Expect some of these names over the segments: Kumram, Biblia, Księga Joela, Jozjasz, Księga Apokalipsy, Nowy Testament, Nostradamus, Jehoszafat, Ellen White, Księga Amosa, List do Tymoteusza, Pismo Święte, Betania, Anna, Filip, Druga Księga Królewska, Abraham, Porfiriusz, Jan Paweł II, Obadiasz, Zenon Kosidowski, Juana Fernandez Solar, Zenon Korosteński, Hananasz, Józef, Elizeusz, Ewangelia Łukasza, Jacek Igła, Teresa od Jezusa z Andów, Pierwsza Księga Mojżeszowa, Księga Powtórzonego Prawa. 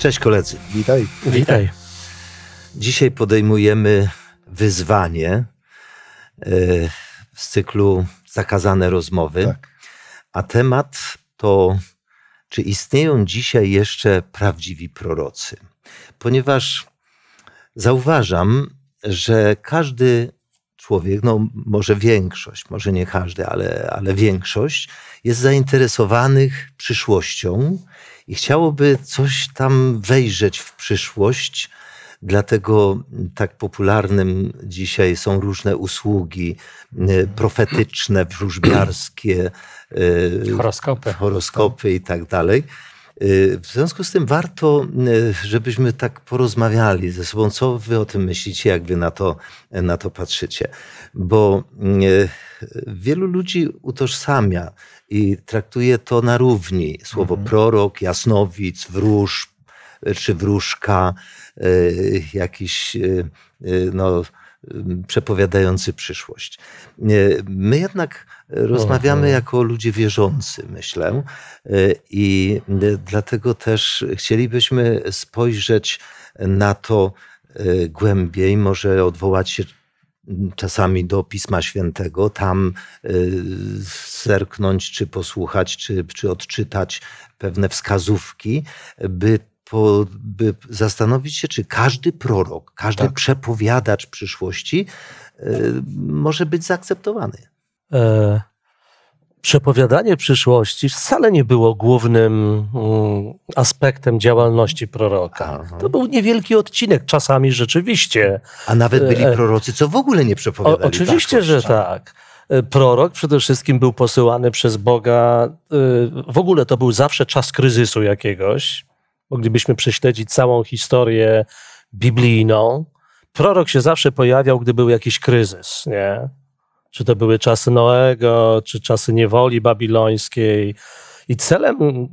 Cześć koledzy. Witaj. Witaj. Dzisiaj podejmujemy wyzwanie z cyklu Zakazane rozmowy. Tak. A temat to, czy istnieją dzisiaj jeszcze prawdziwi prorocy? Ponieważ zauważam, że każdy człowiek, no może większość, może nie każdy, ale większość jest zainteresowanych przyszłością i chciałoby coś tam wejrzeć w przyszłość. Dlatego tak popularnym dzisiaj są różne usługi profetyczne, wróżbiarskie, horoskopy i tak dalej. W związku z tym warto, żebyśmy tak porozmawiali ze sobą, co wy o tym myślicie, jak wy na to patrzycie. Bo wielu ludzi utożsamia i traktuje to na równi. Słowo prorok, jasnowic, wróż czy wróżka, jakiś no, przepowiadający przyszłość. My jednak rozmawiamy jako ludzie wierzący, myślę. I dlatego też chcielibyśmy spojrzeć na to głębiej, może odwołać się czasami do Pisma Świętego, tam zerknąć, czy posłuchać, czy odczytać pewne wskazówki, by zastanowić się, czy każdy prorok, każdy przepowiadacz przyszłości może być zaakceptowany. Przepowiadanie przyszłości wcale nie było głównym aspektem działalności proroka. Aha. To był niewielki odcinek, czasami rzeczywiście. A nawet byli prorocy, co w ogóle nie przepowiadali. Oczywiście, że tak. Prorok przede wszystkim był posyłany przez Boga. W ogóle to był zawsze czas kryzysu jakiegoś. Moglibyśmy prześledzić całą historię biblijną. Prorok się zawsze pojawiał, gdy był jakiś kryzys, nie? Czy to były czasy Noego, czy czasy niewoli babilońskiej. I celem,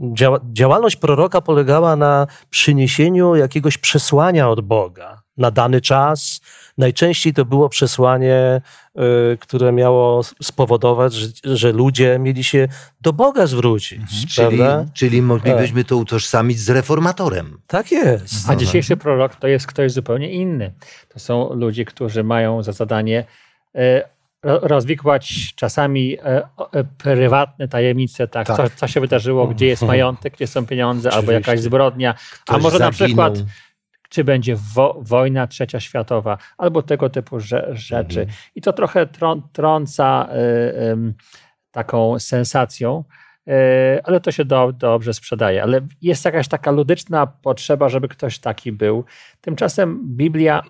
działalność proroka polegała na przyniesieniu jakiegoś przesłania od Boga na dany czas. Najczęściej to było przesłanie, które miało spowodować, że ludzie mieli się do Boga zwrócić. Czyli moglibyśmy to utożsamić z reformatorem. Tak jest. A dzisiejszy prorok to jest ktoś zupełnie inny. To są ludzie, którzy mają za zadanie rozwikłać czasami prywatne tajemnice, tak. Co się wydarzyło, gdzie jest majątek, gdzie są pieniądze, albo jakaś zbrodnia, a może zaginął. Na przykład czy będzie wojna trzecia światowa, albo tego typu rzeczy. I to trochę trąca taką sensacją, ale to się dobrze sprzedaje. Ale jest jakaś taka ludyczna potrzeba, żeby ktoś taki był. Tymczasem Biblia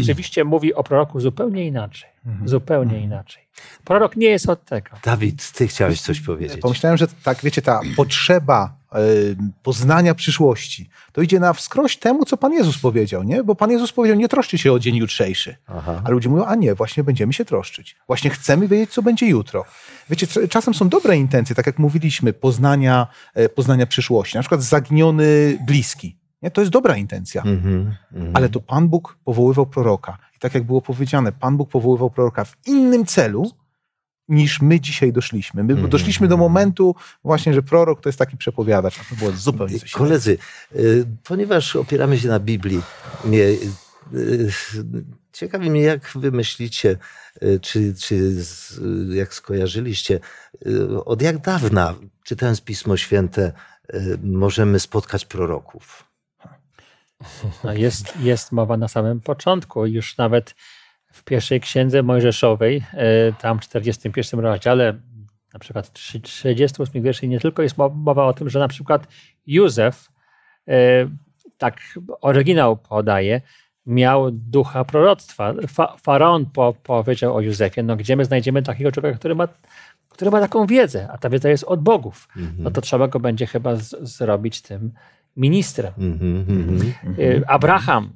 rzeczywiście mówi o proroku zupełnie inaczej. Zupełnie inaczej. Prorok nie jest od tego. Dawid, ty chciałeś coś powiedzieć. Pomyślałem, że tak, wiecie, ta potrzeba poznania przyszłości, to idzie na wskroś temu, co Pan Jezus powiedział, nie? Bo Pan Jezus powiedział, nie troszczcie się o dzień jutrzejszy. Aha. A ludzie mówią, a nie, właśnie będziemy się troszczyć. Właśnie chcemy wiedzieć, co będzie jutro. Wiecie, czasem są dobre intencje, tak jak mówiliśmy, poznania przyszłości. Na przykład zaginiony bliski. Nie? To jest dobra intencja. Ale to Pan Bóg powoływał proroka. I tak jak było powiedziane, Pan Bóg powoływał proroka w innym celu, niż my dzisiaj doszliśmy. My doszliśmy do momentu właśnie, że prorok to jest taki przepowiadacz. To było zupełnie coś. Koledzy, ponieważ opieramy się na Biblii, ciekawi mnie, jak wy myślicie, czy jak skojarzyliście, od jak dawna, czytając Pismo Święte, możemy spotkać proroków? No jest mowa na samym początku. Już nawet w Pierwszej Księdze Mojżeszowej, tam w 41 rozdziale, na przykład 38 wierszy, nie tylko jest mowa o tym, że na przykład Józef, tak oryginał podaje, miał ducha proroctwa. Faraon powiedział o Józefie, no gdzie my znajdziemy takiego człowieka, który ma taką wiedzę, a ta wiedza jest od bogów. No to trzeba go będzie chyba zrobić tym ministrem. Abraham,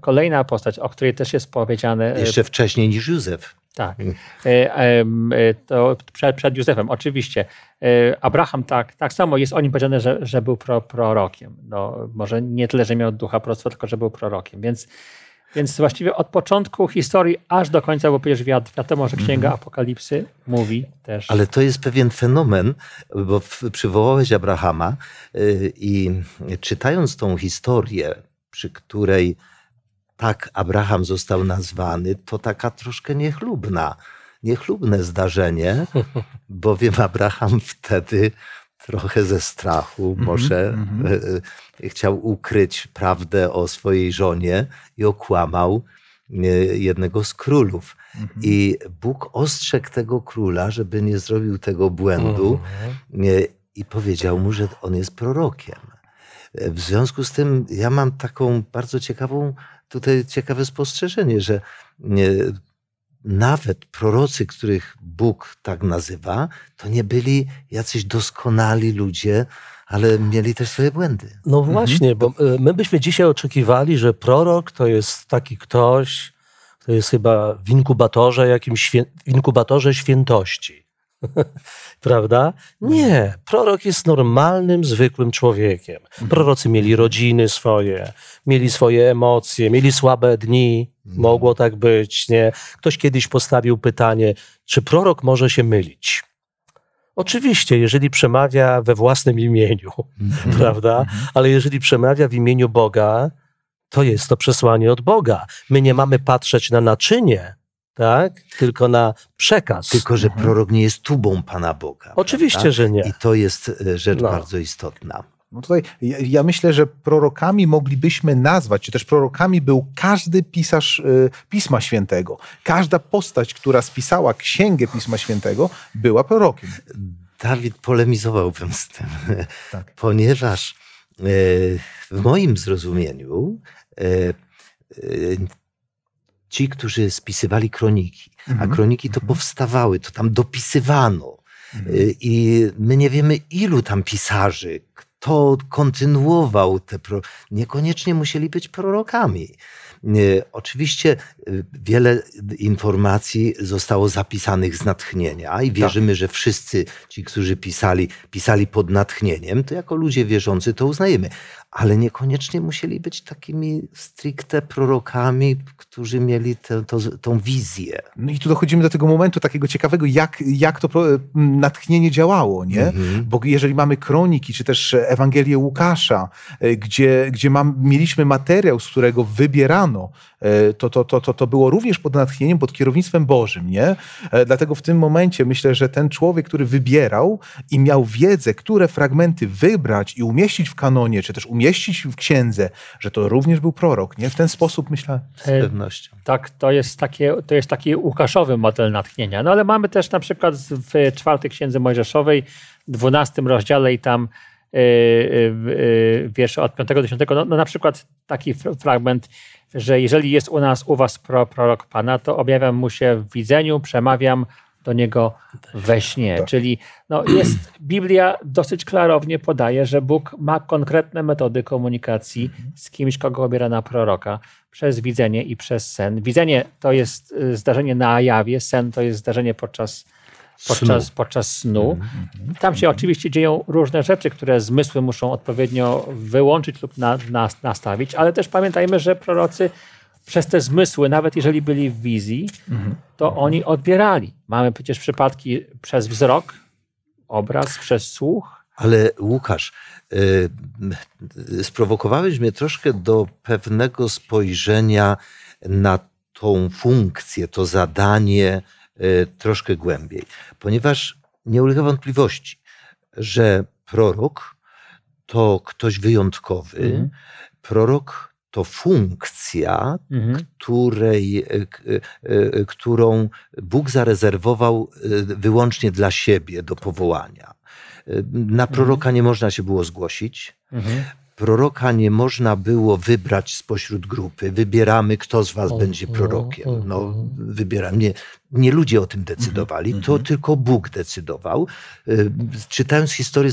kolejna postać, o której też jest powiedziane. Jeszcze wcześniej niż Józef. Tak. To przed Józefem, oczywiście. Abraham tak samo jest o nim powiedziane, że był prorokiem. No, może nie tyle, że miał ducha proroctwa, tylko że był prorokiem. Więc Więc właściwie od początku historii aż do końca, bo przecież wiadomo, że Księga Apokalipsy mówi też. Ale to jest pewien fenomen, bo przywołałeś Abrahama i czytając tą historię, przy której tak Abraham został nazwany, to taka troszkę niechlubne zdarzenie, bowiem Abraham wtedy trochę ze strachu może chciał ukryć prawdę o swojej żonie i okłamał jednego z królów. I Bóg ostrzegł tego króla, żeby nie zrobił tego błędu i powiedział mu, że on jest prorokiem. W związku z tym ja mam taką bardzo ciekawe spostrzeżenie, że nawet prorocy, których Bóg tak nazywa, to nie byli jacyś doskonali ludzie, ale mieli też swoje błędy. No właśnie, bo my byśmy dzisiaj oczekiwali, że prorok to jest taki ktoś, kto jest chyba w inkubatorze, inkubatorze świętości. Prawda? Nie. Prorok jest normalnym, zwykłym człowiekiem. Prorocy mieli rodziny swoje, mieli swoje emocje, mieli słabe dni. Mogło tak być, nie? Ktoś kiedyś postawił pytanie, czy prorok może się mylić? Oczywiście, jeżeli przemawia we własnym imieniu, prawda? Ale jeżeli przemawia w imieniu Boga, to jest to przesłanie od Boga. My nie mamy patrzeć na naczynie, tak? Tylko na przekaz. Tylko że prorok nie jest tubą Pana Boga. Oczywiście, prawda? Że nie. I to jest rzecz bardzo istotna. No tutaj ja myślę, że prorokami moglibyśmy nazwać, czy też prorokami był każdy pisarz Pisma Świętego. Każda postać, która spisała księgę Pisma Świętego, była prorokiem. Dawid, polemizowałbym z tym, tak. Ponieważ w moim zrozumieniu ci, którzy spisywali kroniki, a kroniki to powstawały, to tam dopisywano. I my nie wiemy, ilu tam pisarzy, to kontynuował te niekoniecznie musieli być prorokami. Oczywiście wiele informacji zostało zapisanych z natchnienia i wierzymy, że wszyscy ci, którzy pisali pod natchnieniem, to jako ludzie wierzący to uznajemy. Ale niekoniecznie musieli być takimi stricte prorokami, którzy mieli tą wizję. No i tu dochodzimy do tego momentu takiego ciekawego, jak to natchnienie działało, nie? Bo jeżeli mamy kroniki, czy też Ewangelię Łukasza, gdzie mieliśmy materiał, z którego wybierano, to było również pod natchnieniem, pod kierownictwem Bożym, nie? Dlatego w tym momencie myślę, że ten człowiek, który wybierał i miał wiedzę, które fragmenty wybrać i umieścić w kanonie, czy też umieścić w księdze, że to również był prorok, nie? W ten sposób myślę z pewnością. Tak, to jest taki łukaszowy model natchnienia. No ale mamy też na przykład w Czwartej Księdze Mojżeszowej, 12 rozdziale i tam wiersze od 5 do 10, no na przykład taki fragment, że jeżeli jest u was prorok Pana, to objawiam mu się w widzeniu, przemawiam do niego we śnie. Tak. Czyli Biblia dosyć klarownie podaje, że Bóg ma konkretne metody komunikacji z kimś, kogo obiera na proroka, przez widzenie i przez sen. Widzenie to jest zdarzenie na jawie, sen to jest zdarzenie podczas snu. Tam się oczywiście dzieją różne rzeczy, które zmysły muszą odpowiednio wyłączyć lub nastawić, ale też pamiętajmy, że prorocy przez te zmysły, nawet jeżeli byli w wizji, to oni odbierali. Mamy przecież przypadki przez wzrok, obraz, przez słuch. Ale Łukasz, sprowokowałeś mnie troszkę do pewnego spojrzenia na tą funkcję, to zadanie troszkę głębiej. Ponieważ nie ulega wątpliwości, że prorok to ktoś wyjątkowy, prorok to funkcja, którą Bóg zarezerwował wyłącznie dla siebie do powołania. Na proroka nie można się było zgłosić. Proroka nie można było wybrać spośród grupy. Wybieramy, kto z was będzie prorokiem. No, wybieramy. Nie ludzie o tym decydowali, to tylko Bóg decydował. Czytając historię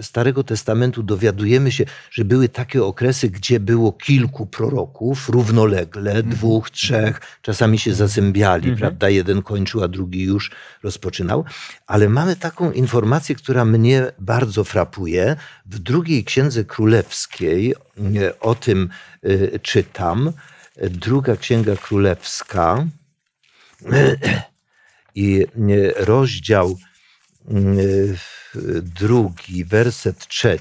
Starego Testamentu dowiadujemy się, że były takie okresy, gdzie było kilku proroków równolegle, dwóch, trzech. Czasami się zazębiali, prawda? Jeden kończył, a drugi już rozpoczynał. Ale mamy taką informację, która mnie bardzo frapuje. W Drugiej Księdze Królewskiej o tym czytam, Druga Księga Królewska i rozdział 2, werset 3,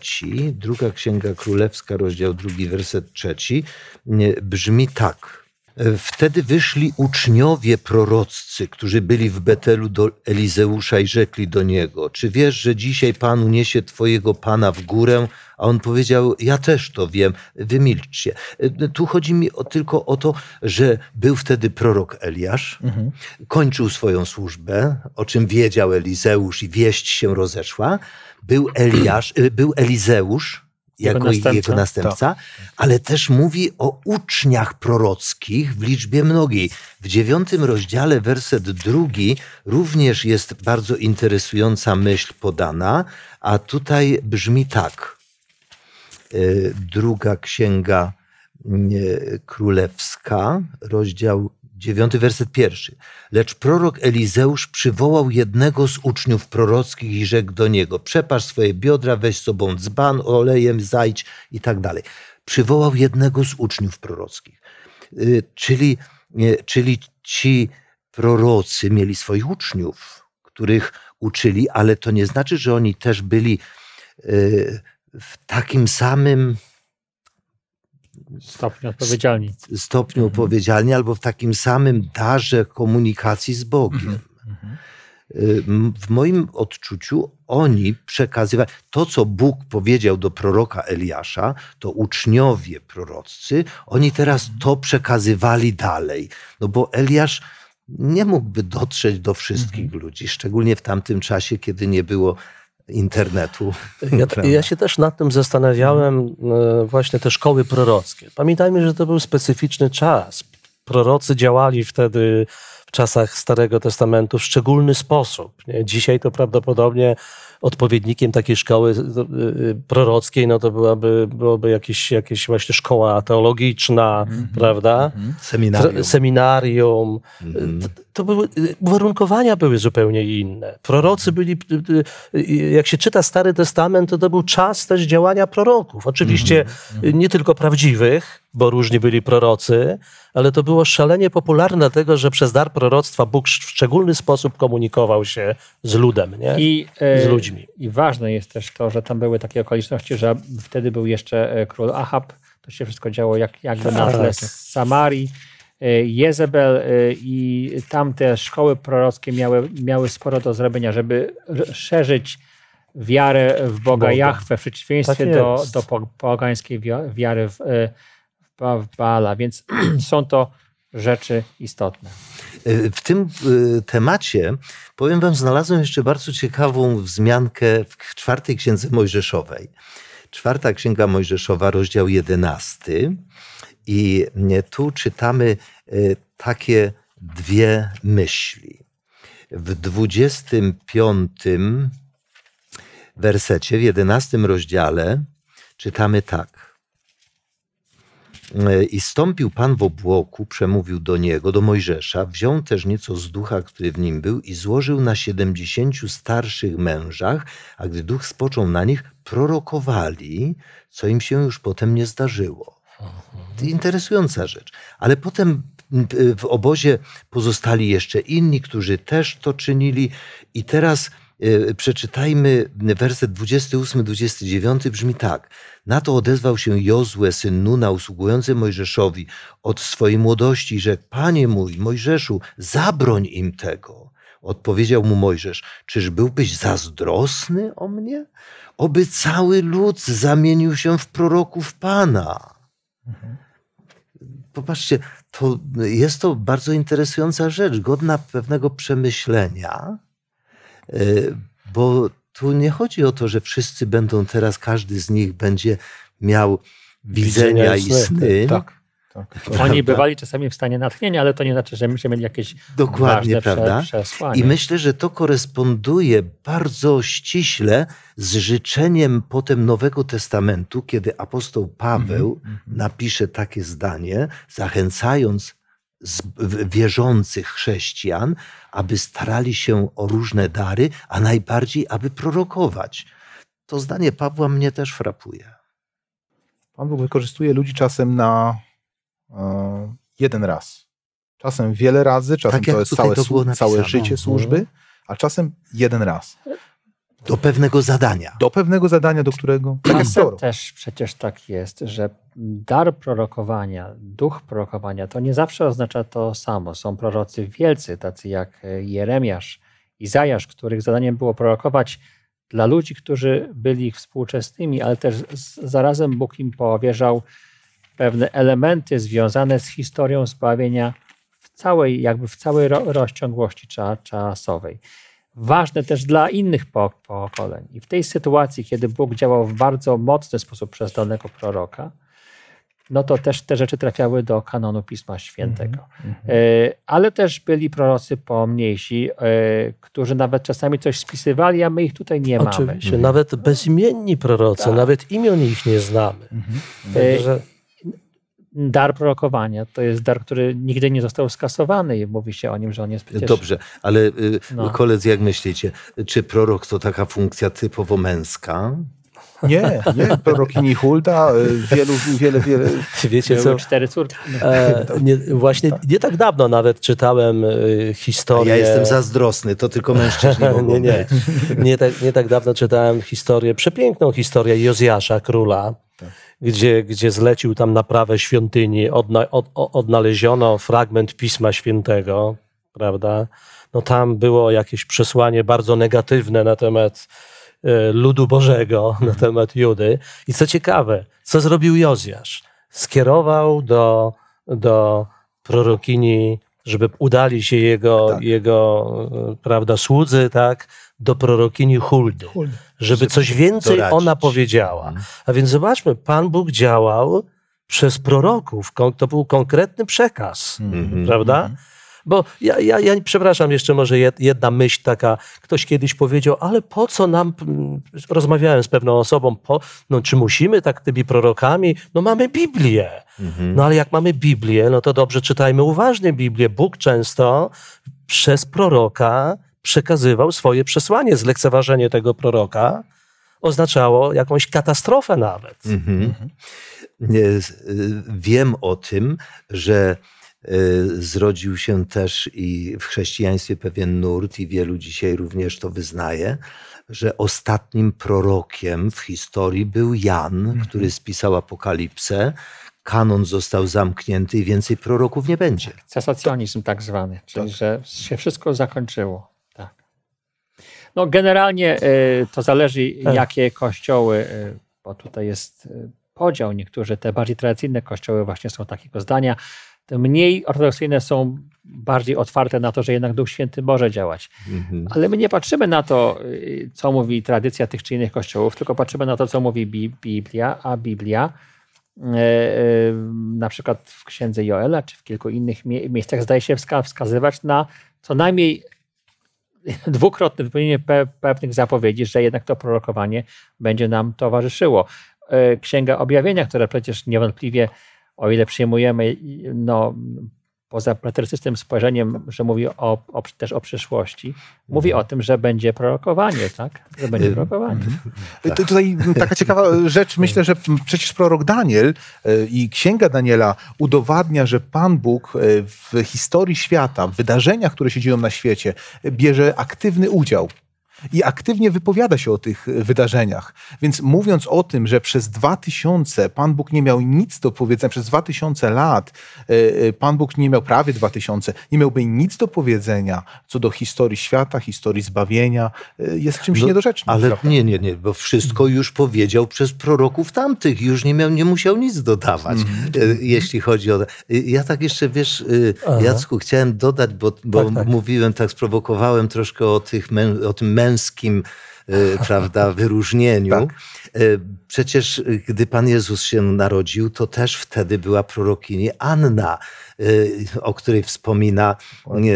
Druga Księga Królewska, rozdział 2, werset 3, brzmi tak. Wtedy wyszli uczniowie proroccy, którzy byli w Betelu do Elizeusza i rzekli do niego, czy wiesz, że dzisiaj Pan uniesie twojego Pana w górę? A on powiedział, ja też to wiem, wymilczcie. Tu chodzi mi tylko o to, że był wtedy prorok Eliasz, kończył swoją służbę, o czym wiedział Elizeusz i wieść się rozeszła. Był Elizeusz jako następca, ale też mówi o uczniach prorockich w liczbie mnogiej. W 9 rozdziale, werset 2, również jest bardzo interesująca myśl podana, a tutaj brzmi tak. Druga Księga Królewska, rozdział 9, werset 1. Lecz prorok Elizeusz przywołał jednego z uczniów prorockich i rzekł do niego, przepasz swoje biodra, weź sobą dzban, olejem zajdź i tak dalej. Przywołał jednego z uczniów prorockich. Czyli ci prorocy mieli swoich uczniów, których uczyli, ale to nie znaczy, że oni też byli w takim samym stopniu odpowiedzialni. Albo w takim samym darze komunikacji z Bogiem. W moim odczuciu oni przekazywali to, co Bóg powiedział do proroka Eliasza, to uczniowie proroccy, oni teraz to przekazywali dalej. No bo Eliasz nie mógłby dotrzeć do wszystkich ludzi, szczególnie w tamtym czasie, kiedy nie było internetu. Ja się też nad tym zastanawiałem, właśnie te szkoły prorockie. Pamiętajmy, że to był specyficzny czas. Prorocy działali wtedy w czasach Starego Testamentu w szczególny sposób. Dzisiaj to prawdopodobnie odpowiednikiem takiej szkoły prorockiej, no to byłoby jakieś właśnie szkoła teologiczna, prawda? Seminarium. To były, uwarunkowania były zupełnie inne. Prorocy byli, jak się czyta Stary Testament, to był czas też działania proroków. Oczywiście nie tylko prawdziwych, bo różni byli prorocy, ale to było szalenie popularne, dlatego że przez dar proroctwa Bóg w szczególny sposób komunikował się z ludem, nie? Z ludźmi. I ważne jest też to, że tam były takie okoliczności, że wtedy był jeszcze król Ahab, to się wszystko działo jakby na tle Samarii, Jezebel, i tamte szkoły prorockie miały sporo do zrobienia, żeby szerzyć wiarę w Boga. Jahwe, w przeciwieństwie do pogańskiej wiary w Baala, więc są to rzeczy istotne. W tym temacie, powiem wam, znalazłem jeszcze bardzo ciekawą wzmiankę w 4 Księdze Mojżeszowej. 4 Księga Mojżeszowa, rozdział 11. I tu czytamy takie dwie myśli. W 25 wersecie, w 11 rozdziale czytamy tak. I stąpił Pan w obłoku, przemówił do niego, do Mojżesza, wziął też nieco z ducha, który w nim był i złożył na 70 starszych mężach, a gdy duch spoczął na nich, prorokowali, co im się już potem nie zdarzyło. Interesująca rzecz. Ale potem w obozie pozostali jeszcze inni, którzy też to czynili, i teraz przeczytajmy werset 28-29, brzmi tak. Na to odezwał się Jozue, syn Nuna, usługujący Mojżeszowi od swojej młodości, że Panie mój, Mojżeszu, zabroń im tego. Odpowiedział mu Mojżesz, czyż byłbyś zazdrosny o mnie? Oby cały lud zamienił się w proroków Pana. Popatrzcie, jest to bardzo interesująca rzecz, godna pewnego przemyślenia. Bo tu nie chodzi o to, że wszyscy będą teraz, każdy z nich będzie miał widzenia i sny. Tak. Oni bywali czasami w stanie natchnienia, ale to nie znaczy, że my się mieli jakieś ważne przesłanie. I myślę, że to koresponduje bardzo ściśle z życzeniem potem Nowego Testamentu, kiedy apostoł Paweł napisze takie zdanie, zachęcając wierzących chrześcijan, aby starali się o różne dary, a najbardziej, aby prorokować. To zdanie Pawła mnie też frapuje. Pan Bóg wykorzystuje ludzi czasem na jeden raz. Czasem wiele razy, czasem tak to jest całe życie służby, a czasem jeden raz. Do pewnego zadania. Do pewnego zadania, do którego... Czasem też przecież tak jest, że dar prorokowania, duch prorokowania, to nie zawsze oznacza to samo. Są prorocy wielcy, tacy jak Jeremiasz, Izajasz, których zadaniem było prorokować dla ludzi, którzy byli ich współczesnymi, ale też zarazem Bóg im powierzał pewne elementy związane z historią zbawienia w całej, jakby w całej rozciągłości czasowej. Ważne też dla innych pokoleń. I w tej sytuacji, kiedy Bóg działał w bardzo mocny sposób przez danego proroka, no to też te rzeczy trafiały do kanonu Pisma Świętego. Ale też byli prorocy pomniejsi, którzy nawet czasami coś spisywali, a my ich tutaj nie mamy. Oczywiście, nawet bezimienni prorocy, nawet imion ich nie znamy. Dar prorokowania to jest dar, który nigdy nie został skasowany i mówi się o nim, że on jest przecież... Dobrze, ale koledzy, jak myślicie, czy prorok to taka funkcja typowo męska? Nie, nie. Prorokini Hulda, wiele... Wiecie co? 4 córki. Właśnie nie tak dawno nawet czytałem historię... Ja jestem zazdrosny, to tylko mężczyźni mogą. Nie tak dawno czytałem historię, przepiękną historię Jozjasza, króla, gdzie zlecił tam naprawę świątyni, odnaleziono fragment Pisma Świętego, prawda? No tam było jakieś przesłanie bardzo negatywne na temat ludu Bożego, na temat Judy. I co ciekawe, co zrobił Jozjasz? Skierował do prorokini, żeby udali się jego prawda, słudzy, tak? Do prorokini Huldy, żeby coś więcej doradzić. Ona powiedziała. A więc zobaczmy, Pan Bóg działał przez proroków. To był konkretny przekaz, prawda? Bo ja przepraszam, jeszcze może jedna myśl taka, ktoś kiedyś powiedział, ale po co nam, rozmawiałem z pewną osobą, czy musimy tak tymi prorokami, no mamy Biblię. No ale jak mamy Biblię, no to dobrze, czytajmy uważnie Biblię. Bóg często przez proroka przekazywał swoje przesłanie. Zlekceważenie tego proroka oznaczało jakąś katastrofę nawet. Wiem o tym, że zrodził się też i w chrześcijaństwie pewien nurt i wielu dzisiaj również to wyznaje, że ostatnim prorokiem w historii był Jan, który spisał Apokalipsę. Kanon został zamknięty i więcej proroków nie będzie. Cesacjonizm tak zwany, czyli że się wszystko zakończyło. No generalnie to zależy, jakie kościoły, bo tutaj jest podział. Niektórzy te bardziej tradycyjne kościoły właśnie są takiego zdania. Te mniej ortodoksyjne są bardziej otwarte na to, że jednak Duch Święty może działać. Ale my nie patrzymy na to, co mówi tradycja tych czy innych kościołów, tylko patrzymy na to, co mówi Biblia, a Biblia na przykład w Księdze Joela czy w kilku innych miejscach zdaje się wskazywać na co najmniej dwukrotne wypełnienie pewnych zapowiedzi, że jednak to prorokowanie będzie nam towarzyszyło. Księga Objawienia, która przecież niewątpliwie, o ile przyjmujemy poza preterystycznym spojrzeniem, że mówi też o przyszłości, mówi o tym, że będzie prorokowanie, tak? Że będzie prorokowanie. Tutaj taka ciekawa rzecz, myślę, że przecież prorok Daniel i Księga Daniela udowadnia, że Pan Bóg w historii świata, w wydarzeniach, które się dzieją na świecie, bierze aktywny udział. I aktywnie wypowiada się o tych wydarzeniach. Więc mówiąc o tym, że przez 2000 Pan Bóg nie miał nic do powiedzenia, przez 2000 lat Pan Bóg nie miał, prawie 2000, nie miałby nic do powiedzenia co do historii świata, historii zbawienia, jest czymś niedorzecznym. Ale nie, bo wszystko już powiedział przez proroków tamtych, już nie musiał nic dodawać, jeśli chodzi o... Ja tak jeszcze, wiesz, Jacku, chciałem dodać, bo mówiłem, tak sprowokowałem troszkę o tym męskim, prawda, wyróżnieniu. Tak. Przecież gdy Pan Jezus się narodził, to też wtedy była prorokini Anna, o której wspomina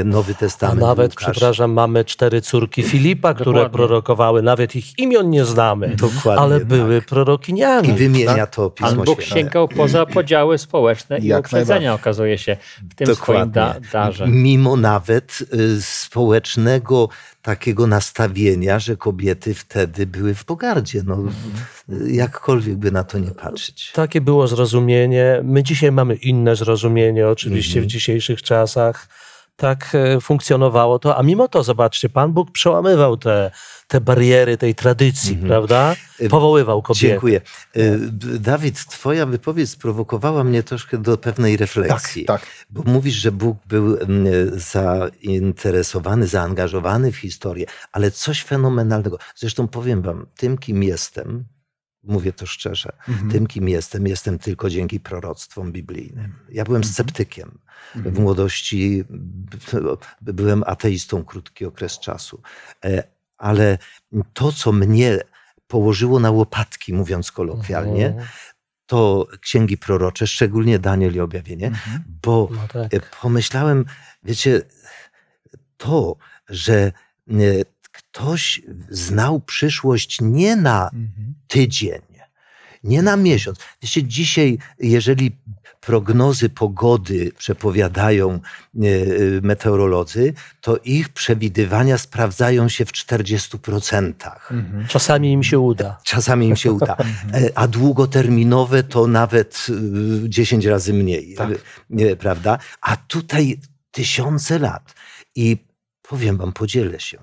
Nowy Testament. A nawet, Łukasz, przepraszam, mamy 4 córki Filipa, które prorokowały. Nawet ich imion nie znamy, ale były prorokiniami. I wymienia to Pismo Święte. Bóg sięgał poza podziały społeczne i uprzedzenia, okazuje się, w tym swoim darze. Mimo nawet społecznego takiego nastawienia, że kobiety wtedy były w pogardzie. jakkolwiek by na to nie patrzeć. Takie było zrozumienie. My dzisiaj mamy inne zrozumienie oczywiście w dzisiejszych czasach. Tak funkcjonowało to, a mimo to, zobaczcie, Pan Bóg przełamywał te bariery tej tradycji, prawda? Powoływał kobiety. Dziękuję. Dawid, twoja wypowiedź sprowokowała mnie troszkę do pewnej refleksji. Tak, tak. Bo mówisz, że Bóg był zainteresowany, zaangażowany w historię, ale coś fenomenalnego. Zresztą powiem wam, tym kim jestem, mówię to szczerze, tym kim jestem tylko dzięki proroctwom biblijnym. Ja byłem sceptykiem. W młodości byłem ateistą krótki okres czasu. Ale to, co mnie położyło na łopatki, mówiąc kolokwialnie, to księgi prorocze, szczególnie Daniel i Objawienie, bo pomyślałem, wiecie, to, że ktoś znał przyszłość nie na tydzień, nie na miesiąc. Wiecie, dzisiaj, jeżeli prognozy pogody przepowiadają meteorolodzy, to ich przewidywania sprawdzają się w 40%. Czasami im się uda. Czasami im się uda. A długoterminowe to nawet 10 razy mniej. Tak. Prawda? A tutaj tysiące lat. I powiem wam, podzielę się.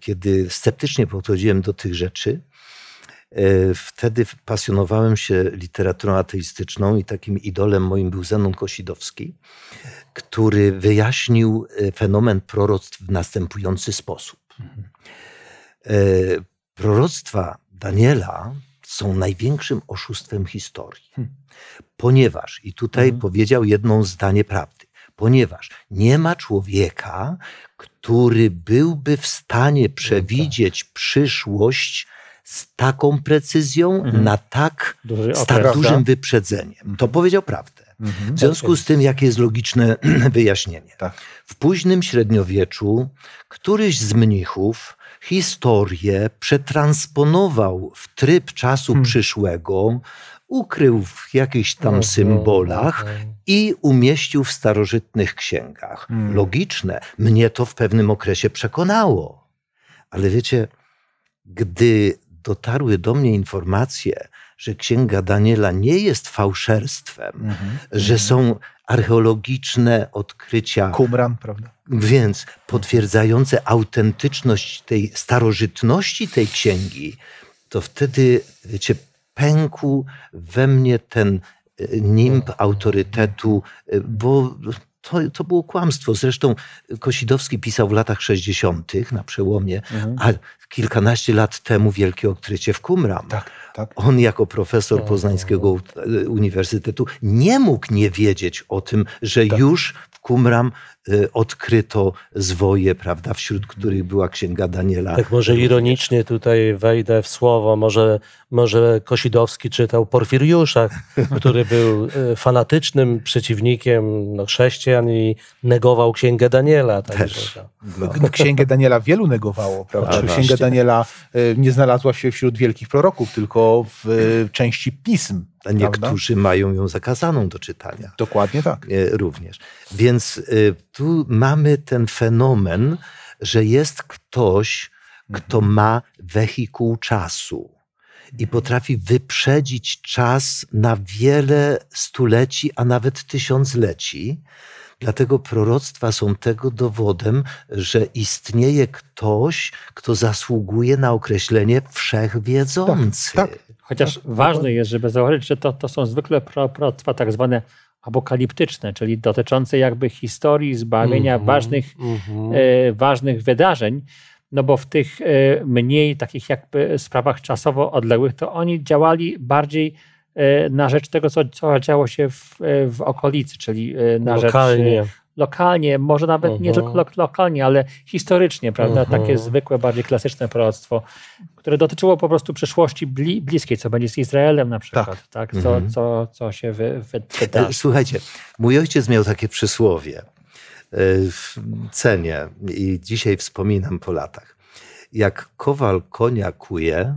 Kiedy sceptycznie podchodziłem do tych rzeczy, wtedy pasjonowałem się literaturą ateistyczną i takim idolem moim był Zenon Kosidowski, który wyjaśnił fenomen proroctw w następujący sposób. Proroctwa Daniela są największym oszustwem historii, ponieważ, i tutaj powiedział jedno zdanie prawdy, ponieważ nie ma człowieka, który byłby w stanie przewidzieć przyszłość z taką precyzją, na tak, z tak dużym wyprzedzeniem. To powiedział prawdę. W związku z tym, jakie jest logiczne wyjaśnienie. Tak. W późnym średniowieczu któryś z mnichów historię przetransponował w tryb czasu przyszłego, ukrył w jakichś tam symbolach i umieścił w starożytnych księgach. Logiczne. Mnie to w pewnym okresie przekonało. Ale wiecie, gdy dotarły do mnie informacje, że Księga Daniela nie jest fałszerstwem, że są archeologiczne odkrycia. Kumram, prawda? Więc potwierdzające autentyczność tej starożytności tej księgi, to wtedy, wiecie, pękł we mnie ten nimb autorytetu, bo to było kłamstwo. Zresztą Kosidowski pisał w latach 60. na przełomie, a kilkanaście lat temu wielkie odkrycie w Kumram. Tak, tak. On jako profesor Poznańskiego Uniwersytetu nie mógł nie wiedzieć o tym, że już w Kumram odkryto zwoje, prawda, wśród których była Księga Daniela. Tak, może ironicznie tutaj wejdę w słowo, może Kosidowski czytał Porfiriusza, który był fanatycznym przeciwnikiem chrześcijan i negował Księgę Daniela. Także. Księgę Daniela wielu negowało, prawda? Księga Daniela nie znalazła się wśród wielkich proroków, tylko w części pism. A niektórzy mają ją zakazaną do czytania. Dokładnie tak. Również. Więc tu mamy ten fenomen, że jest ktoś, kto ma wehikuł czasu i potrafi wyprzedzić czas na wiele stuleci, a nawet tysiącleci. Dlatego proroctwa są tego dowodem, że istnieje ktoś, kto zasługuje na określenie wszechwiedzący. Tak, tak. Chociaż ważne jest, żeby zauważyć, że to są zwykle proroctwa tak zwane apokaliptyczne, czyli dotyczące jakby historii, zbawienia, ważnych wydarzeń. No bo w tych mniej takich jakby sprawach czasowo odległych, to oni działali bardziej na rzecz tego, co działo się w okolicy, czyli na lokalnie. Rzecz lokalnie, może nawet nie lokalnie, ale historycznie, prawda? Takie zwykłe, bardziej klasyczne proroctwo, które dotyczyło po prostu przyszłości bliskiej, co będzie z Izraelem na przykład, tak? Co się wydarzy. Słuchajcie, mój ojciec miał takie przysłowie cenię i dzisiaj wspominam po latach. Jak kowal konia kuje,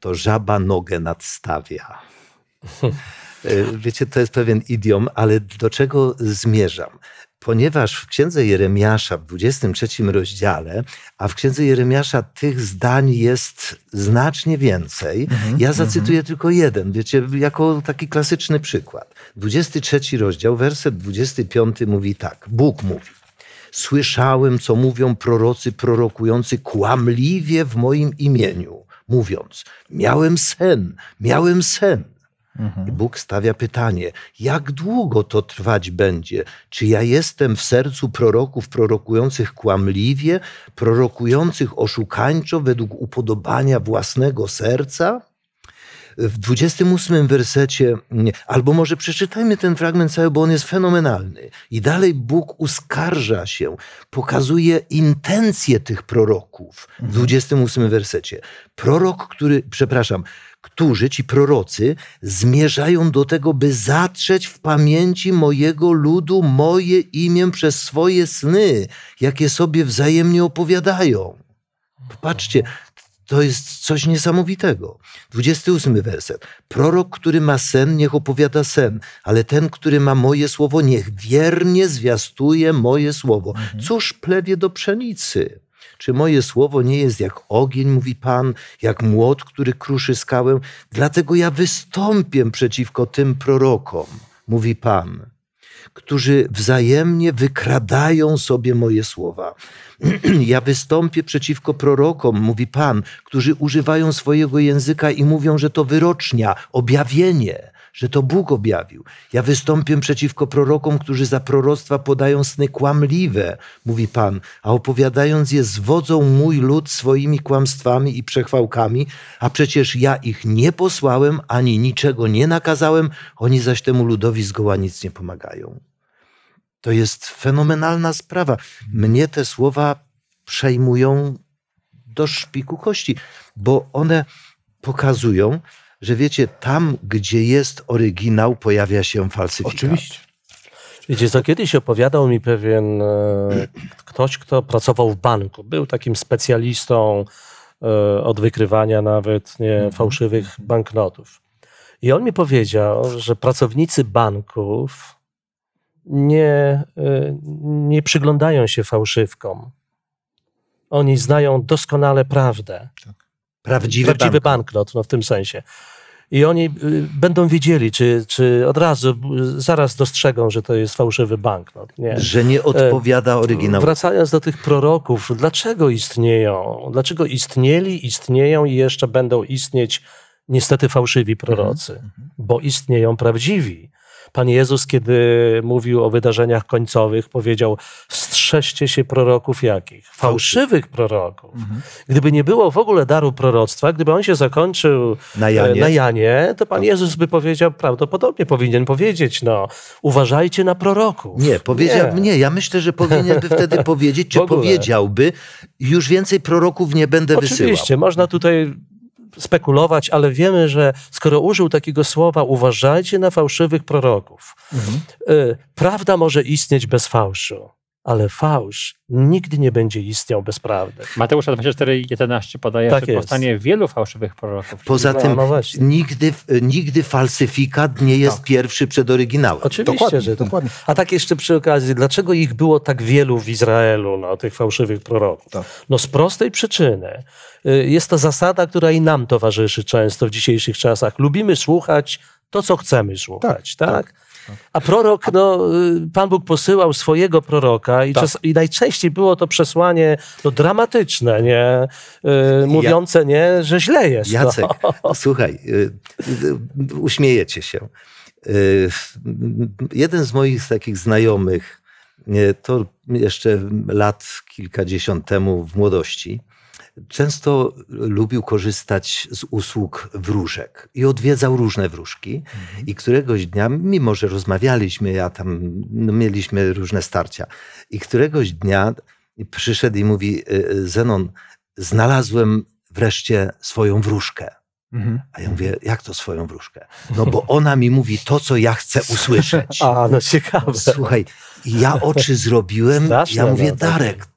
to żaba nogę nadstawia. Wiecie, to jest pewien idiom, ale do czego zmierzam? ponieważ w Księdze Jeremiasza w 23 rozdziale, a w Księdze Jeremiasza tych zdań jest znacznie więcej. Ja zacytuję tylko jeden, wiecie, jako taki klasyczny przykład. 23 rozdział, werset 25 mówi tak. Bóg mówi: słyszałem, co mówią prorocy prorokujący kłamliwie w moim imieniu, mówiąc: miałem sen, miałem sen. I Bóg stawia pytanie, jak długo to trwać będzie? Czy ja jestem w sercu proroków prorokujących kłamliwie, prorokujących oszukańczo według upodobania własnego serca? W 28 wersecie, albo może przeczytajmy ten fragment cały, bo on jest fenomenalny. I dalej Bóg uskarża się, pokazuje intencje tych proroków. W 28 wersecie. Ci prorocy zmierzają do tego, by zatrzeć w pamięci mojego ludu moje imię przez swoje sny, jakie sobie wzajemnie opowiadają. Popatrzcie, to jest coś niesamowitego. 28 werset. Prorok, który ma sen, niech opowiada sen, ale ten, który ma moje słowo, niech wiernie zwiastuje moje słowo. Cóż plewie do pszenicy? Czy moje słowo nie jest jak ogień, mówi Pan, jak młot, który kruszy skałę? Dlatego ja wystąpię przeciwko tym prorokom, mówi Pan, którzy wzajemnie wykradają sobie moje słowa. Ja wystąpię przeciwko prorokom, mówi Pan, którzy używają swojego języka i mówią, że to wyrocznia, objawienie, że to Bóg objawił. Ja wystąpię przeciwko prorokom, którzy za proroctwa podają sny kłamliwe, mówi Pan, a opowiadając je zwodzą mój lud swoimi kłamstwami i przechwałkami, a przecież ja ich nie posłałem, ani niczego nie nakazałem, oni zaś temu ludowi zgoła nic nie pomagają. To jest fenomenalna sprawa. Mnie te słowa przejmują do szpiku kości, bo one pokazują, że wiecie, tam gdzie jest oryginał, pojawia się falsyfikat. Oczywiście. Wiecie, to kiedyś opowiadał mi pewien ktoś, kto pracował w banku. Był takim specjalistą od wykrywania nawet fałszywych banknotów. I on mi powiedział, że pracownicy banków nie przyglądają się fałszywkom. Oni znają doskonale prawdę. Tak. Prawdziwy banknot, no w tym sensie. I oni będą wiedzieli, czy od razu, zaraz dostrzegą, że to jest fałszywy banknot. Nie? Że nie odpowiada oryginał. Wracając do tych proroków, dlaczego istnieją? Dlaczego istnieli, istnieją i jeszcze będą istnieć niestety fałszywi prorocy? Bo istnieją prawdziwi. Pan Jezus, kiedy mówił o wydarzeniach końcowych, powiedział: strzeżcie się proroków jakich? Fałszywych proroków. Gdyby nie było w ogóle daru proroctwa, gdyby on się zakończył na Janie, to Pan Jezus by powiedział, prawdopodobnie powinien powiedzieć, no uważajcie na proroków. Nie, powiedziałby nie. Ja myślę, że powinien by wtedy powiedzieć, czy powiedziałby, już więcej proroków nie będę wysyłał. Oczywiście, można tutaj spekulować, ale wiemy, że skoro użył takiego słowa, uważajcie na fałszywych proroków. Prawda może istnieć bez fałszu, ale fałsz nigdy nie będzie istniał bez prawdy. Mateusza 24:11 podaje, że powstanie wielu fałszywych proroków. Poza tym nigdy falsyfikat nie jest pierwszy przed oryginałem. Oczywiście, dokładnie. A tak jeszcze przy okazji, dlaczego ich było tak wielu w Izraelu, no, tych fałszywych proroków? Tak. No z prostej przyczyny. Jest to zasada, która i nam towarzyszy często w dzisiejszych czasach. Lubimy słuchać to, co chcemy słuchać, tak? A prorok, no, Pan Bóg posyłał swojego proroka i najczęściej było to przesłanie dramatyczne, nie? Mówiące, że źle jest. Jacek, słuchaj, uśmiejecie się. Jeden z moich takich znajomych, to jeszcze lat kilkadziesiąt temu w młodości, często lubił korzystać z usług wróżek i odwiedzał różne wróżki. I któregoś dnia, mimo że rozmawialiśmy, mieliśmy różne starcia, i któregoś dnia przyszedł i mówi: Zenon, znalazłem wreszcie swoją wróżkę. A ja mówię: jak to swoją wróżkę? No bo ona mi mówi to, co ja chcę usłyszeć. A, no ciekawe. Słuchaj, ja oczy zrobiłem, straszne, ja mówię: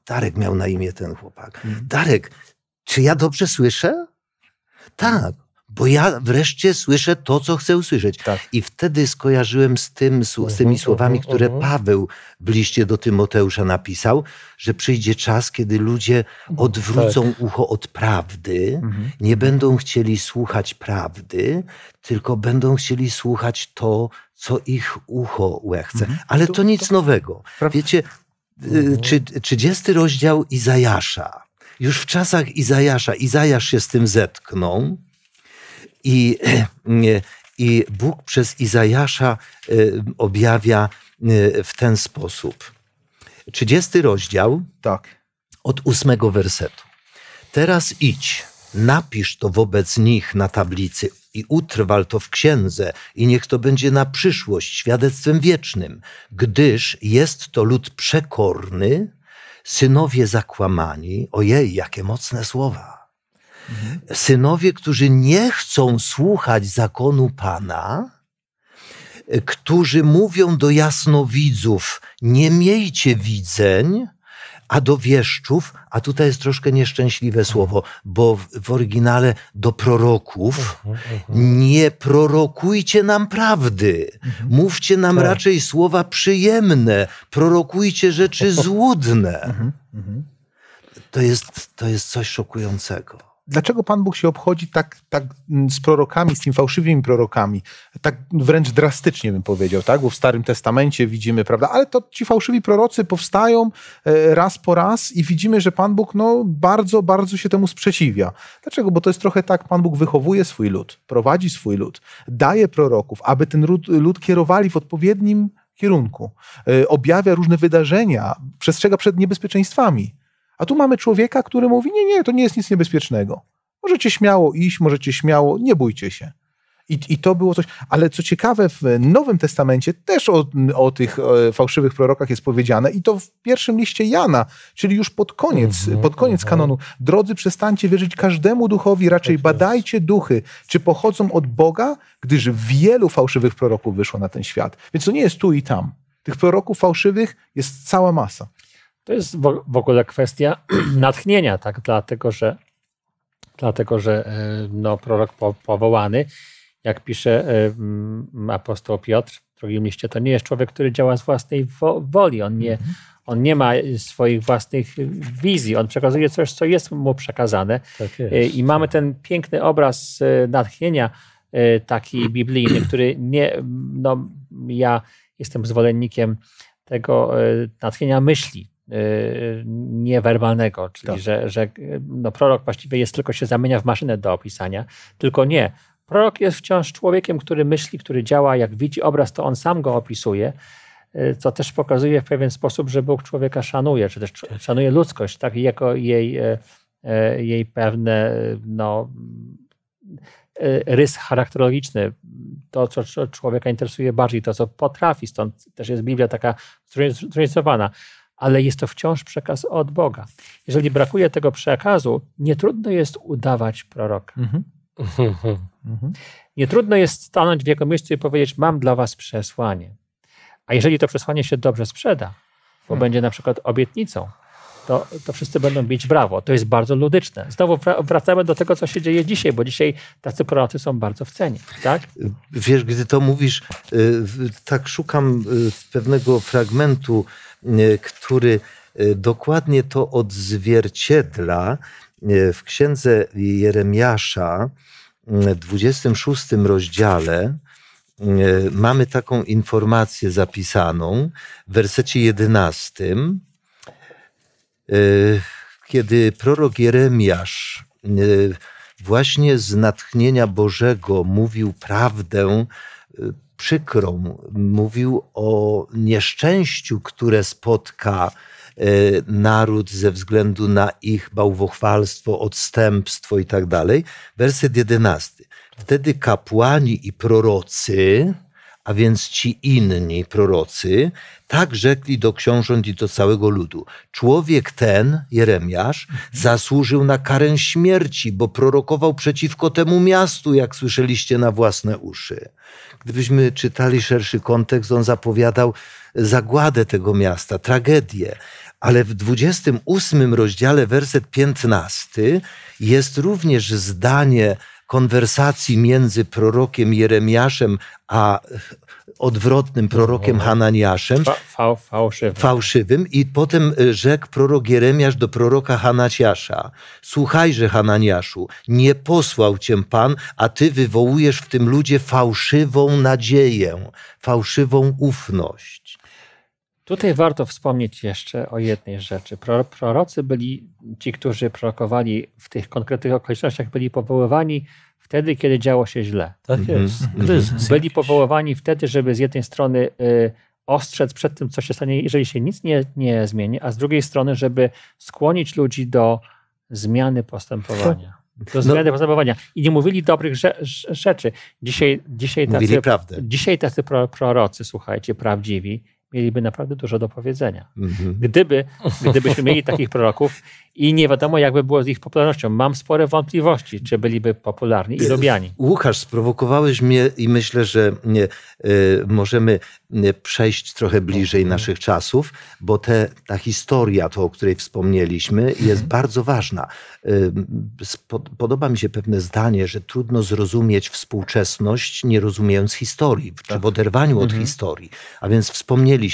Darek miał na imię ten chłopak. Darek, czy ja dobrze słyszę? Tak. bo ja wreszcie słyszę to, co chcę usłyszeć. Tak. I wtedy skojarzyłem z tymi słowami, które Paweł w liście do Tymoteusza napisał, że przyjdzie czas, kiedy ludzie odwrócą ucho od prawdy, nie będą chcieli słuchać prawdy, tylko będą chcieli słuchać to, co ich ucho łechce. Ale to nic nowego. Wiecie, 30 rozdział Izajasza. Już w czasach Izajasza, Izajasz się z tym zetknął, I Bóg przez Izajasza objawia w ten sposób. 30 rozdział, od 8 wersetu. Teraz idź, napisz to wobec nich na tablicy i utrwal to w księdze i niech to będzie na przyszłość świadectwem wiecznym, gdyż jest to lud przekorny, synowie zakłamani. Ojej, jakie mocne słowa. Synowie, którzy nie chcą słuchać zakonu Pana, którzy mówią do jasnowidzów, nie miejcie widzeń, a do wieszczów, a tutaj jest troszkę nieszczęśliwe słowo, bo w oryginale do proroków, nie prorokujcie nam prawdy, mówcie nam raczej słowa przyjemne, prorokujcie rzeczy złudne. To jest coś szokującego. Dlaczego Pan Bóg się obchodzi tak z prorokami, z tymi fałszywymi prorokami? Tak wręcz drastycznie bym powiedział, tak? Bo w Starym Testamencie widzimy, prawda? Ale to ci fałszywi prorocy powstają raz po raz i widzimy, że Pan Bóg bardzo, bardzo się temu sprzeciwia. Dlaczego? Bo to jest trochę tak, Pan Bóg wychowuje swój lud, prowadzi swój lud, daje proroków, aby ten lud kierowali w odpowiednim kierunku. Objawia różne wydarzenia, przestrzega przed niebezpieczeństwami. A tu mamy człowieka, który mówi, nie, to nie jest nic niebezpiecznego. Możecie śmiało iść, możecie śmiało, nie bójcie się. I to było coś, ale co ciekawe, w Nowym Testamencie też o tych fałszywych prorokach jest powiedziane i to w pierwszym liście Jana, czyli już pod koniec kanonu. Drodzy, przestańcie wierzyć każdemu duchowi, raczej badajcie duchy, czy pochodzą od Boga, gdyż wielu fałszywych proroków wyszło na ten świat. Więc to nie jest tu i tam. Tych proroków fałszywych jest cała masa. To jest w ogóle kwestia natchnienia, tak? Dlatego, że prorok powołany, jak pisze apostoł Piotr w drugim liście, to nie jest człowiek, który działa z własnej woli. On nie ma swoich własnych wizji. On przekazuje coś, co jest mu przekazane. Tak jest. I mamy ten piękny obraz natchnienia taki biblijny, który nie... ja jestem zwolennikiem tego natchnienia myśli niewerbalnego, czyli że prorok właściwie jest tylko się zamienia w maszynę do opisania, tylko nie. Prorok jest wciąż człowiekiem, który myśli, który działa, jak widzi obraz, to on sam go opisuje, co też pokazuje w pewien sposób, że Bóg człowieka szanuje, czy też szanuje ludzkość, tak, jako jej pewne rys charakterologiczny, to, co człowieka interesuje bardziej, to, co potrafi, stąd też jest Biblia taka zróżnicowana, ale jest to wciąż przekaz od Boga. Jeżeli brakuje tego przekazu, nietrudno jest udawać proroka. Nietrudno jest stanąć w jego miejscu i powiedzieć, mam dla was przesłanie. A jeżeli to przesłanie się dobrze sprzeda, bo będzie na przykład obietnicą, to wszyscy będą bić brawo. To jest bardzo ludyczne. Znowu wracamy do tego, co się dzieje dzisiaj, bo dzisiaj tacy prorocy są bardzo w cenie. Tak? Wiesz, gdy to mówisz, tak szukam pewnego fragmentu, który dokładnie to odzwierciedla w Księdze Jeremiasza, w 26 rozdziale, mamy taką informację zapisaną w wersecie 11, kiedy prorok Jeremiasz właśnie z natchnienia Bożego mówił prawdę przykrą, mówił o nieszczęściu, które spotka naród ze względu na ich bałwochwalstwo, odstępstwo i tak dalej. Werset 11. Wtedy kapłani i prorocy, a więc ci inni prorocy, tak rzekli do książąt i do całego ludu. Człowiek ten, Jeremiasz, zasłużył na karę śmierci, bo prorokował przeciwko temu miastu, jak słyszeliście na własne uszy. Gdybyśmy czytali szerszy kontekst, on zapowiadał zagładę tego miasta, tragedię. Ale w 28 rozdziale, werset 15, jest również zdanie konwersacji między prorokiem Jeremiaszem a odwrotnym prorokiem Hananiaszem. Fałszywym. I potem rzekł prorok Jeremiasz do proroka Hananiasza: słuchajże, Hananiaszu, nie posłał cię Pan, a ty wywołujesz w tym ludzie fałszywą nadzieję, fałszywą ufność. Tutaj warto wspomnieć jeszcze o jednej rzeczy. Prorocy byli, ci, którzy prorokowali w tych konkretnych okolicznościach, byli powoływani wtedy, kiedy działo się źle. Tak jest. Byli powoływani wtedy, żeby z jednej strony ostrzec przed tym, co się stanie, jeżeli się nic nie zmieni, a z drugiej strony, żeby skłonić ludzi do zmiany postępowania. Do zmiany postępowania. I nie mówili dobrych rzeczy. Dzisiaj tacy prorocy, słuchajcie, prawdziwi, mieliby naprawdę dużo do powiedzenia. Gdybyśmy mieli takich proroków i nie wiadomo, jakby było z ich popularnością. Mam spore wątpliwości, czy byliby popularni i lubiani. Łukasz, sprowokowałeś mnie i myślę, że możemy przejść trochę bliżej naszych czasów, bo ta historia, o której wspomnieliśmy, jest bardzo ważna. Podoba mi się pewne zdanie, że trudno zrozumieć współczesność, nie rozumiejąc historii, czy w oderwaniu od historii. A więc wspomnieliśmy,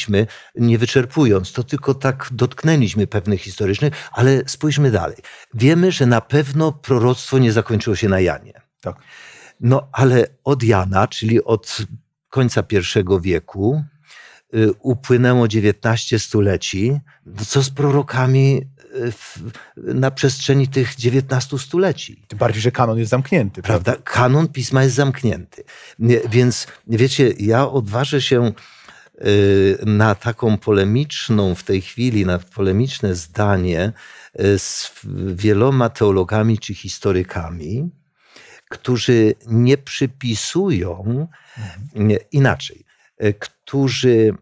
nie wyczerpując, to tylko tak dotknęliśmy pewnych historycznych, ale spójrzmy dalej. Wiemy, że na pewno proroctwo nie zakończyło się na Janie. Tak. No ale od Jana, czyli od końca I wieku, upłynęło 19 stuleci. No co z prorokami na przestrzeni tych 19 stuleci? Tym bardziej, że kanon jest zamknięty. Prawda? Kanon pisma jest zamknięty. Więc wiecie, ja odważę się na taką polemiczną w tej chwili, na polemiczne zdanie z wieloma teologami czy historykami, którzy nie przypisują, inaczej, którzy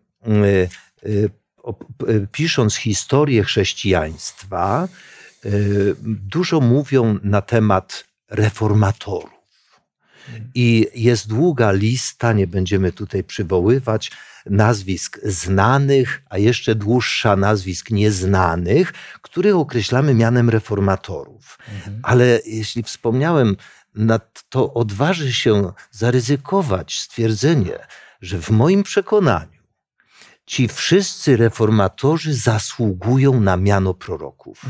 pisząc historię chrześcijaństwa dużo mówią na temat reformatorów. I jest długa lista, nie będziemy tutaj przywoływać nazwisk znanych, a jeszcze dłuższa nazwisk nieznanych, których określamy mianem reformatorów. Ale jeśli wspomniałem, to odważy się zaryzykować stwierdzenie, że w moim przekonaniu ci wszyscy reformatorzy zasługują na miano proroków.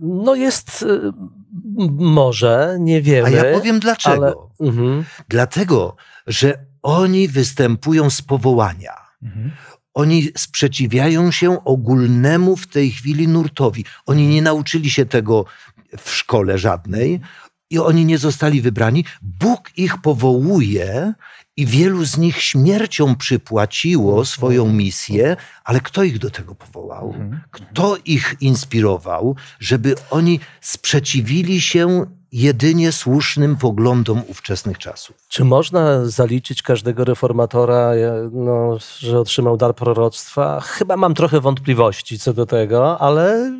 No jest, może, nie wiemy. A ja powiem dlaczego. Ale... Dlatego, że oni występują z powołania. Oni sprzeciwiają się ogólnemu w tej chwili nurtowi. Oni nie nauczyli się tego w szkole żadnej i oni nie zostali wybrani. Bóg ich powołuje i wielu z nich śmiercią przypłaciło swoją misję, ale kto ich do tego powołał? Kto ich inspirował, żeby oni sprzeciwili się jedynie słusznym poglądom ówczesnych czasów? Czy można zaliczyć każdego reformatora, no, że otrzymał dar proroctwa? Chyba mam trochę wątpliwości co do tego, ale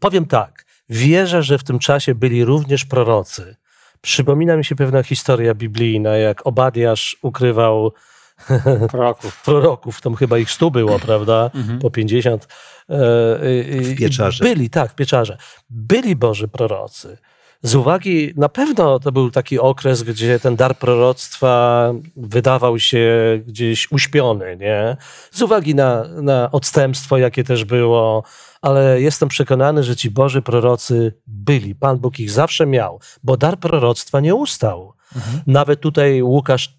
powiem tak. Wierzę, że w tym czasie byli również prorocy. Przypomina mi się pewna historia biblijna, jak Obadiasz ukrywał proroków. Tam chyba ich 100 było, prawda? Po 50. W pieczarze. Byli, tak, w pieczarze. Byli Boży prorocy. Z uwagi, na pewno to był taki okres, gdzie ten dar proroctwa wydawał się gdzieś uśpiony, nie? Z uwagi na odstępstwo, jakie też było, ale jestem przekonany, że ci Boży prorocy byli. Pan Bóg ich zawsze miał, bo dar proroctwa nie ustał. Nawet tutaj, Łukasz,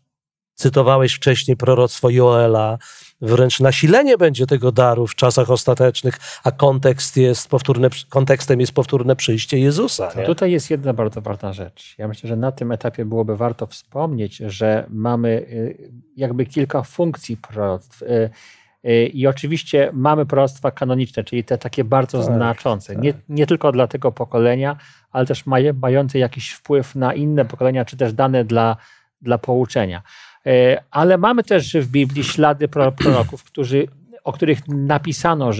cytowałeś wcześniej proroctwo Joela. Wręcz nasilenie będzie tego daru w czasach ostatecznych, a kontekstem jest powtórne przyjście Jezusa. Nie? Tutaj jest jedna bardzo ważna rzecz. Ja myślę, że na tym etapie byłoby warto wspomnieć, że mamy jakby kilka funkcji proroctw. I oczywiście mamy proroctwa kanoniczne, czyli te takie bardzo znaczące. Tak. Nie tylko dla tego pokolenia, ale też mające jakiś wpływ na inne pokolenia, czy też dane dla pouczenia. Ale mamy też w Biblii ślady proroków, o których napisano,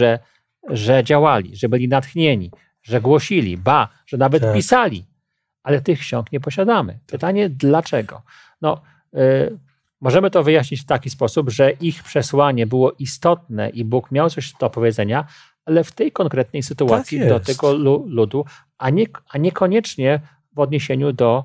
że działali, że byli natchnieni, że głosili, ba, że nawet pisali. Ale tych ksiąg nie posiadamy. Pytanie, dlaczego? No, możemy to wyjaśnić w taki sposób, że ich przesłanie było istotne i Bóg miał coś do powiedzenia, ale w tej konkretnej sytuacji tak do tego ludu, a niekoniecznie w odniesieniu do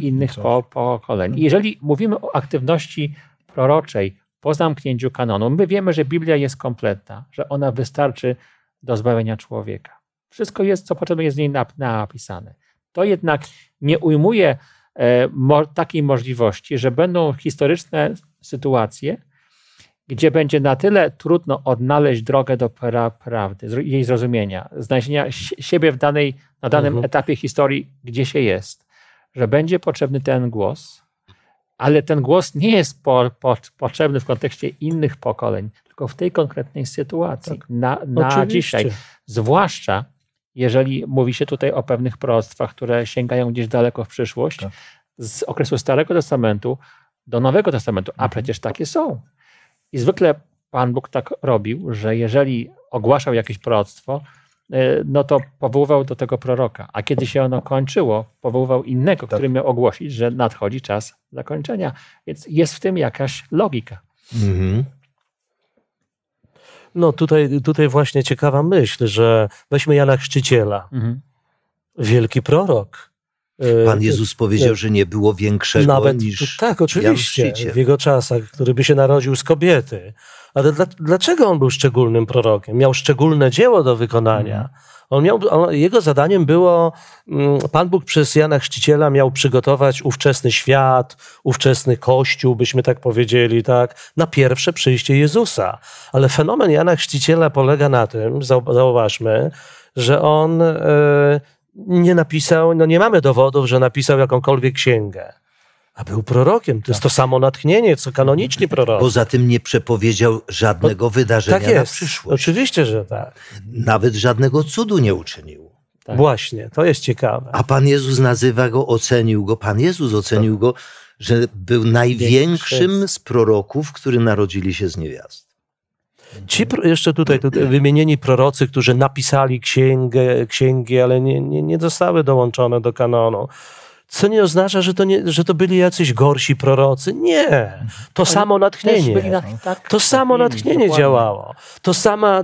innych pokoleń. I jeżeli mówimy o aktywności proroczej po zamknięciu kanonu, my wiemy, że Biblia jest kompletna, że ona wystarczy do zbawienia człowieka. Wszystko jest, co potrzebne, jest w niej napisane. To jednak nie ujmuje takiej możliwości, że będą historyczne sytuacje, gdzie będzie na tyle trudno odnaleźć drogę do prawdy, jej zrozumienia, znalezienia siebie na danym etapie historii, gdzie się jest, że będzie potrzebny ten głos, ale ten głos nie jest potrzebny w kontekście innych pokoleń, tylko w tej konkretnej sytuacji, tak, na dzisiaj. Zwłaszcza jeżeli mówi się tutaj o pewnych proroctwach, które sięgają gdzieś daleko w przyszłość, tak, z okresu Starego Testamentu do Nowego Testamentu, a przecież takie są. I zwykle Pan Bóg tak robił, że jeżeli ogłaszał jakieś proroctwo, no to powoływał do tego proroka, a kiedy się ono kończyło, powoływał innego, tak, który miał ogłosić, że nadchodzi czas zakończenia. Więc jest w tym jakaś logika. No tutaj właśnie ciekawa myśl, że weźmy Jana Chrzciciela, wielki prorok. Pan Jezus powiedział, że nie było większego niż tak, oczywiście, w jego czasach, który by się narodził z kobiety. Ale dlaczego on był szczególnym prorokiem? Miał szczególne dzieło do wykonania. Jego zadaniem było, Pan Bóg przez Jana Chrzciciela miał przygotować ówczesny świat, ówczesny Kościół, byśmy tak powiedzieli, tak, na pierwsze przyjście Jezusa. Ale fenomen Jana Chrzciciela polega na tym, zauważmy, że on... nie napisał, no nie mamy dowodów, że napisał jakąkolwiek księgę. A był prorokiem. To jest to samo natchnienie, co kanonicznie prorok. Poza tym nie przepowiedział żadnego wydarzenia na przyszłość. Oczywiście, że tak. Nawet żadnego cudu nie uczynił. Tak. Właśnie, to jest ciekawe. A Pan Jezus nazywa go, ocenił go. Pan Jezus ocenił go, że był największym z proroków, którzy narodzili się z niewiast. Ci jeszcze tutaj wymienieni prorocy, którzy napisali księgi, ale nie zostały dołączone do kanonu. Co nie oznacza, że to byli jacyś gorsi prorocy. Nie. To samo natchnienie. To samo natchnienie działało.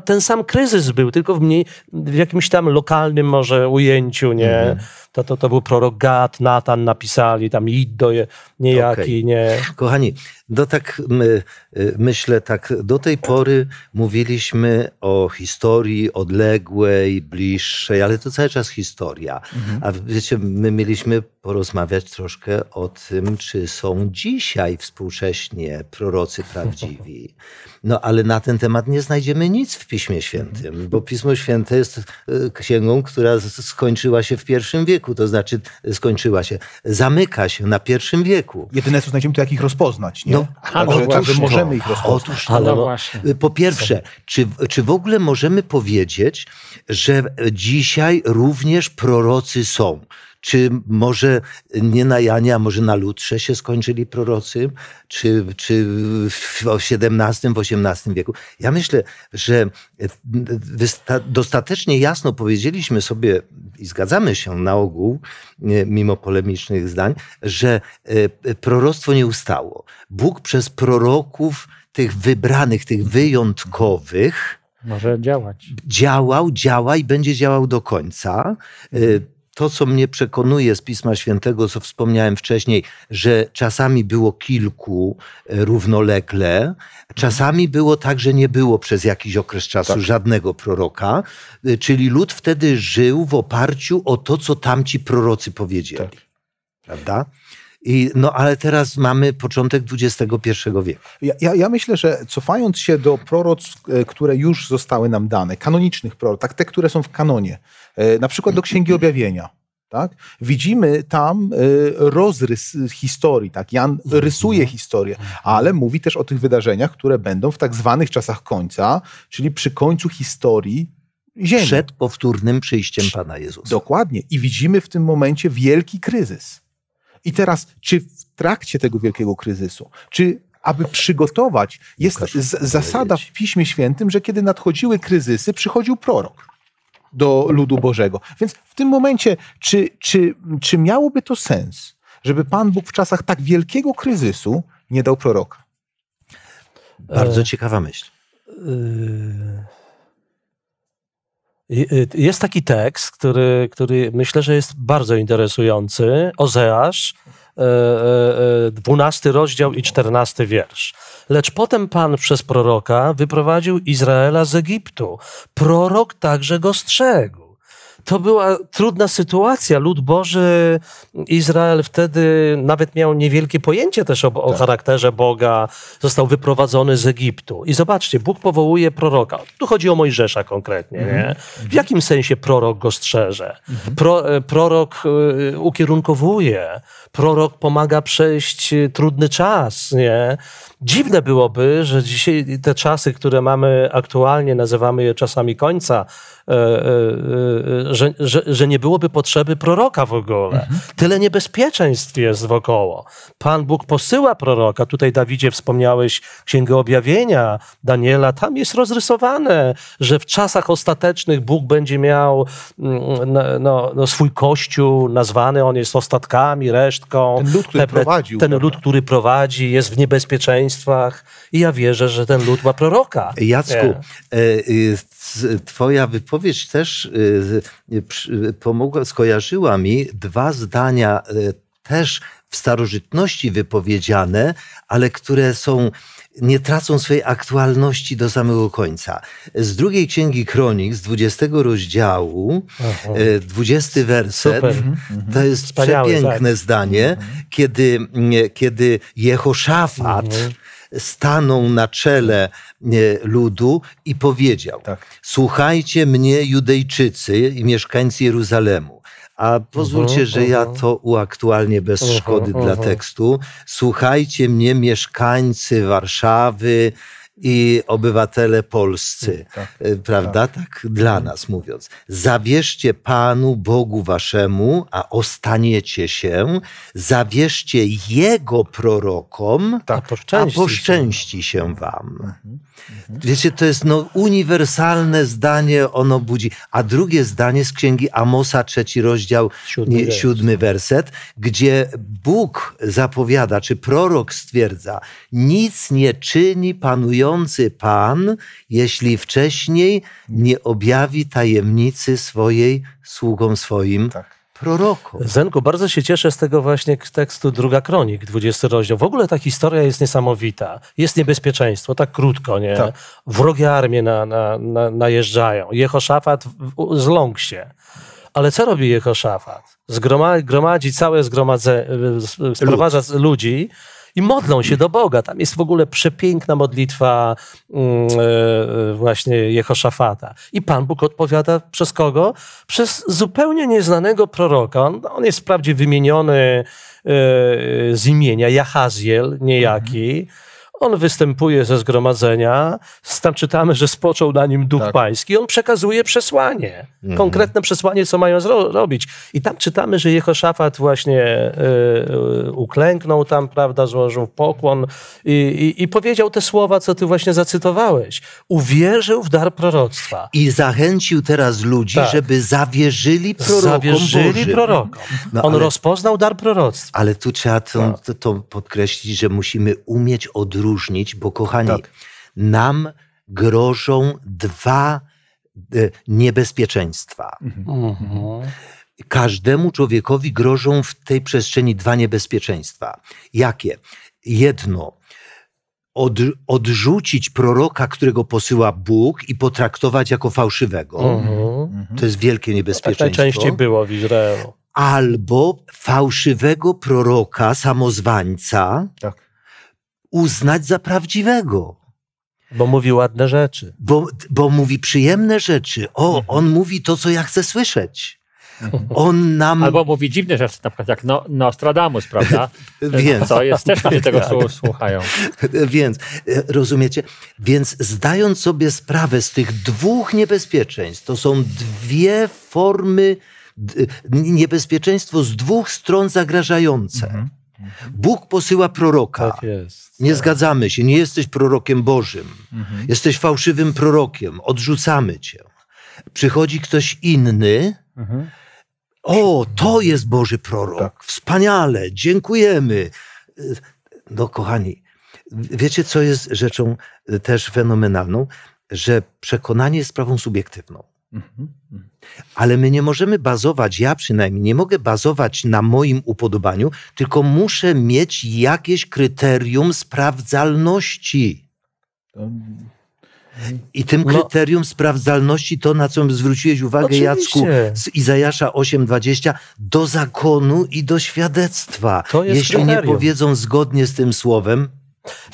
Ten sam kryzys był, tylko w jakimś tam lokalnym może ujęciu, nie? To był prorok Gad, Natan napisali, tam Iddo niejaki, nie? Kochani, myślę tak, do tej pory mówiliśmy o historii odległej, bliższej, ale to cały czas historia. A wiecie, my mieliśmy porozmawiać troszkę o tym, czy są dzisiaj współcześnie prorocy prawdziwi. No ale na ten temat nie znajdziemy nic w Piśmie Świętym, bo Pismo Święte jest księgą, która skończyła się w I wieku, to znaczy zamyka się na I wieku. Jedyne co znajdziemy, to jak ich rozpoznać, nie? No, możemy ich rozpoznać. Po pierwsze, czy w ogóle możemy powiedzieć, że dzisiaj również prorocy są? Czy może nie na Janie, a może na Lutrze się skończyli prorocy? Czy w XVII, w XVIII wieku? Ja myślę, że dostatecznie jasno powiedzieliśmy sobie i zgadzamy się na ogół, mimo polemicznych zdań, że proroctwo nie ustało. Bóg przez proroków, tych wybranych, tych wyjątkowych, może działać. Działa i będzie działał do końca. To, co mnie przekonuje z Pisma Świętego, co wspomniałem wcześniej, że czasami było kilku równolegle, czasami było tak, że nie było przez jakiś okres czasu żadnego proroka, czyli lud wtedy żył w oparciu o to, co tamci prorocy powiedzieli. Tak. Prawda? Ale teraz mamy początek XXI wieku. Ja myślę, że cofając się do proroctw, które już zostały nam dane, kanonicznych proroctw, tak, te, które są w kanonie, na przykład do Księgi Objawienia, tak? Widzimy tam rozrys historii. Tak? Jan rysuje historię, ale mówi też o tych wydarzeniach, które będą w tak zwanych czasach końca, czyli przy końcu historii Ziemi. Przed powtórnym przyjściem Pana Jezusa. Dokładnie. I widzimy w tym momencie wielki kryzys. I teraz, czy w trakcie tego wielkiego kryzysu, czy aby przygotować, jest zasada w Piśmie Świętym, że kiedy nadchodziły kryzysy, przychodził prorok do ludu Bożego. Więc w tym momencie, czy miałoby to sens, żeby Pan Bóg w czasach tak wielkiego kryzysu nie dał proroka? Bardzo ciekawa myśl. Jest taki tekst, który myślę, że jest bardzo interesujący. Ozeasz, 12 rozdział i 14 wiersz. Lecz potem Pan przez proroka wyprowadził Izraela z Egiptu. Prorok także go strzegł. To była trudna sytuacja. Lud Boży, Izrael wtedy nawet miał niewielkie pojęcie też o charakterze Boga. Został wyprowadzony z Egiptu. I zobaczcie, Bóg powołuje proroka. Tu chodzi o Mojżesza konkretnie. Nie? W jakim sensie prorok go strzeże? Prorok ukierunkowuje. Prorok pomaga przejść trudny czas. Nie? Dziwne byłoby, że dzisiaj te czasy, które mamy aktualnie, nazywamy je czasami końca, że nie byłoby potrzeby proroka w ogóle. Tyle niebezpieczeństw jest wokoło. Pan Bóg posyła proroka. Tutaj, Dawidzie, wspomniałeś Księgę Objawienia Daniela. Tam jest rozrysowane, że w czasach ostatecznych Bóg będzie miał swój kościół nazwany. On jest ostatkami, resztką. Ten lud, który prowadził. Ten lud, który prowadzi, jest w niebezpieczeństwach. I ja wierzę, że ten lud ma proroka. Jacku, twoja wypowiedź też pomogła, skojarzyła mi dwa zdania też w starożytności wypowiedziane, ale które są, nie tracą swojej aktualności do samego końca. Z drugiej Księgi Kronik, z 20 rozdziału, 20 werset, to jest wspaniałe, przepiękne zdanie, kiedy Jehoszafat stanął na czele ludu i powiedział: słuchajcie mnie, Judejczycy i mieszkańcy Jeruzalemu. A pozwólcie, że ja to uaktualnię bez szkody dla tekstu. Słuchajcie mnie, mieszkańcy Warszawy i obywatele polscy. Prawda? Tak dla nas mówiąc. Zawierzcie Panu Bogu waszemu, a ostaniecie się. Zawierzcie Jego prorokom, a poszczęści się wam. Wiecie, to jest uniwersalne zdanie, ono budzi. A drugie zdanie z Księgi Amosa, 3 rozdział, 7 werset, gdzie Bóg zapowiada, czy prorok stwierdza: nic nie czyni panujący Pan, jeśli wcześniej nie objawi tajemnicy swojej sługom swoim. Proroku. Zenku, bardzo się cieszę z tego właśnie tekstu Druga Kronik, 20 rozdział. W ogóle ta historia jest niesamowita. Jest niebezpieczeństwo, tak krótko, nie? Tak. Wrogie armie najeżdżają. Jehoszafat zląkł się. Ale co robi Jehoszafat? Gromadzi całe zgromadzenie, sprowadza ludzi i modlą się do Boga. Tam jest w ogóle przepiękna modlitwa właśnie Jehoszafata. I Pan Bóg odpowiada przez kogo? Przez zupełnie nieznanego proroka. On jest wprawdzie wymieniony z imienia, Jahaziel niejaki. On występuje ze zgromadzenia, tam czytamy, że spoczął na nim Duch Pański. On przekazuje przesłanie, konkretne przesłanie, co mają robić. I tam czytamy, że Jehoszafat właśnie uklęknął tam, prawda, złożył pokłon i powiedział te słowa, co ty właśnie zacytowałeś. Uwierzył w dar proroctwa. I zachęcił teraz ludzi, żeby zawierzyli prorokom Bożym. On rozpoznał dar proroctwa. Ale tu trzeba to podkreślić, że musimy umieć odróżnić. Bo kochani, nam grożą dwa niebezpieczeństwa. Każdemu człowiekowi grożą w tej przestrzeni dwa niebezpieczeństwa. Jakie? Jedno, odrzucić proroka, którego posyła Bóg i potraktować jako fałszywego. To jest wielkie niebezpieczeństwo. Tak najczęściej było w Izraelu. Albo fałszywego proroka, samozwańca, uznać za prawdziwego. Bo mówi ładne rzeczy. Bo mówi przyjemne rzeczy. On mówi to, co ja chcę słyszeć. On nam... Albo mówi dziwne rzeczy, na przykład jak Nostradamus, prawda? To jest też ludzie tego słuchają. Więc, rozumiecie? Więc zdając sobie sprawę z tych dwóch niebezpieczeństw, to są dwie formy, niebezpieczeństwo z dwóch stron zagrażające. Bóg posyła proroka. Nie zgadzamy się, nie jesteś prorokiem Bożym. Jesteś fałszywym prorokiem, odrzucamy cię. Przychodzi ktoś inny. O, to jest Boży prorok. Wspaniale, dziękujemy. No kochani, wiecie, co jest rzeczą też fenomenalną? Że przekonanie jest sprawą subiektywną. Ale my nie możemy bazować, ja przynajmniej nie mogę bazować na moim upodobaniu, tylko muszę mieć jakieś kryterium sprawdzalności. I tym kryterium sprawdzalności, to na co zwróciłeś uwagę, Jacku, z Izajasza 8:20, do zakonu i do świadectwa. To jest jeśli kryterium. Nie powiedzą zgodnie z tym słowem.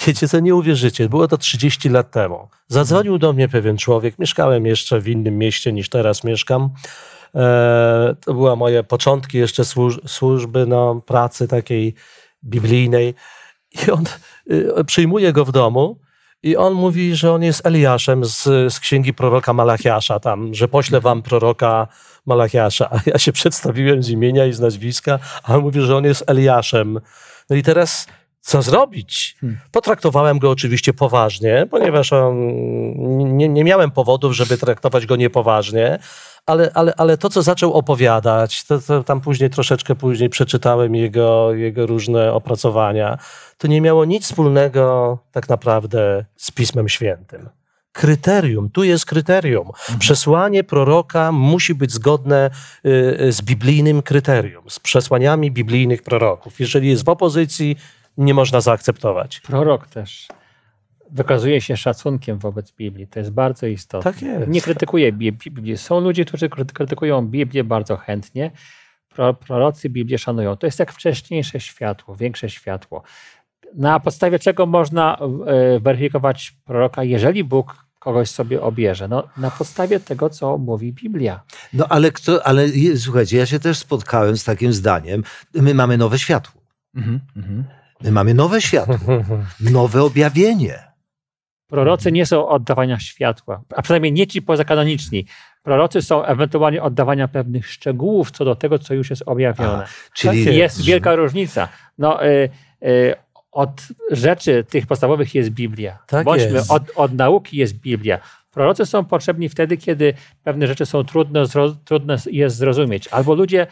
Wiecie co, nie uwierzycie, było to 30 lat temu. Zadzwonił do mnie pewien człowiek, mieszkałem jeszcze w innym mieście niż teraz mieszkam. To były moje początki jeszcze służby, pracy takiej biblijnej. I on, przyjmuje go w domu i on mówi, że on jest Eliaszem z księgi proroka Malachiasza, tam, że poślę wam proroka Malachiasza. A ja się przedstawiłem z imienia i z nazwiska, a on mówi, że on jest Eliaszem. No i teraz... Co zrobić? Potraktowałem go oczywiście poważnie, ponieważ nie miałem powodów, żeby traktować go niepoważnie, ale to, co zaczął opowiadać, to tam troszeczkę później przeczytałem jego różne opracowania, to nie miało nic wspólnego tak naprawdę z Pismem Świętym. Kryterium, tu jest kryterium. Przesłanie proroka musi być zgodne z biblijnym kryterium, z przesłaniami biblijnych proroków. Jeżeli jest w opozycji, nie można zaakceptować. Prorok też wykazuje się szacunkiem wobec Biblii. To jest bardzo istotne. Tak jest. Nie krytykuje Biblii. Są ludzie, którzy krytykują Biblię bardzo chętnie. Prorocy Biblię szanują. To jest jak wcześniejsze światło, większe światło. Na podstawie czego można weryfikować proroka, jeżeli Bóg kogoś sobie obierze? No, na podstawie tego, co mówi Biblia. No ale słuchajcie, ja się też spotkałem z takim zdaniem. My mamy nowe światło. My mamy nowe światło, nowe objawienie. Prorocy nie są oddawania światła, a przynajmniej nie ci pozakanoniczni. Prorocy są ewentualnie oddawania pewnych szczegółów co do tego, co już jest objawione. Czyli jest wielka różnica. Od rzeczy tych podstawowych jest Biblia. Tak jest. Od nauki jest Biblia. Prorocy są potrzebni wtedy, kiedy pewne rzeczy są trudne jest zrozumieć. Albo ludzie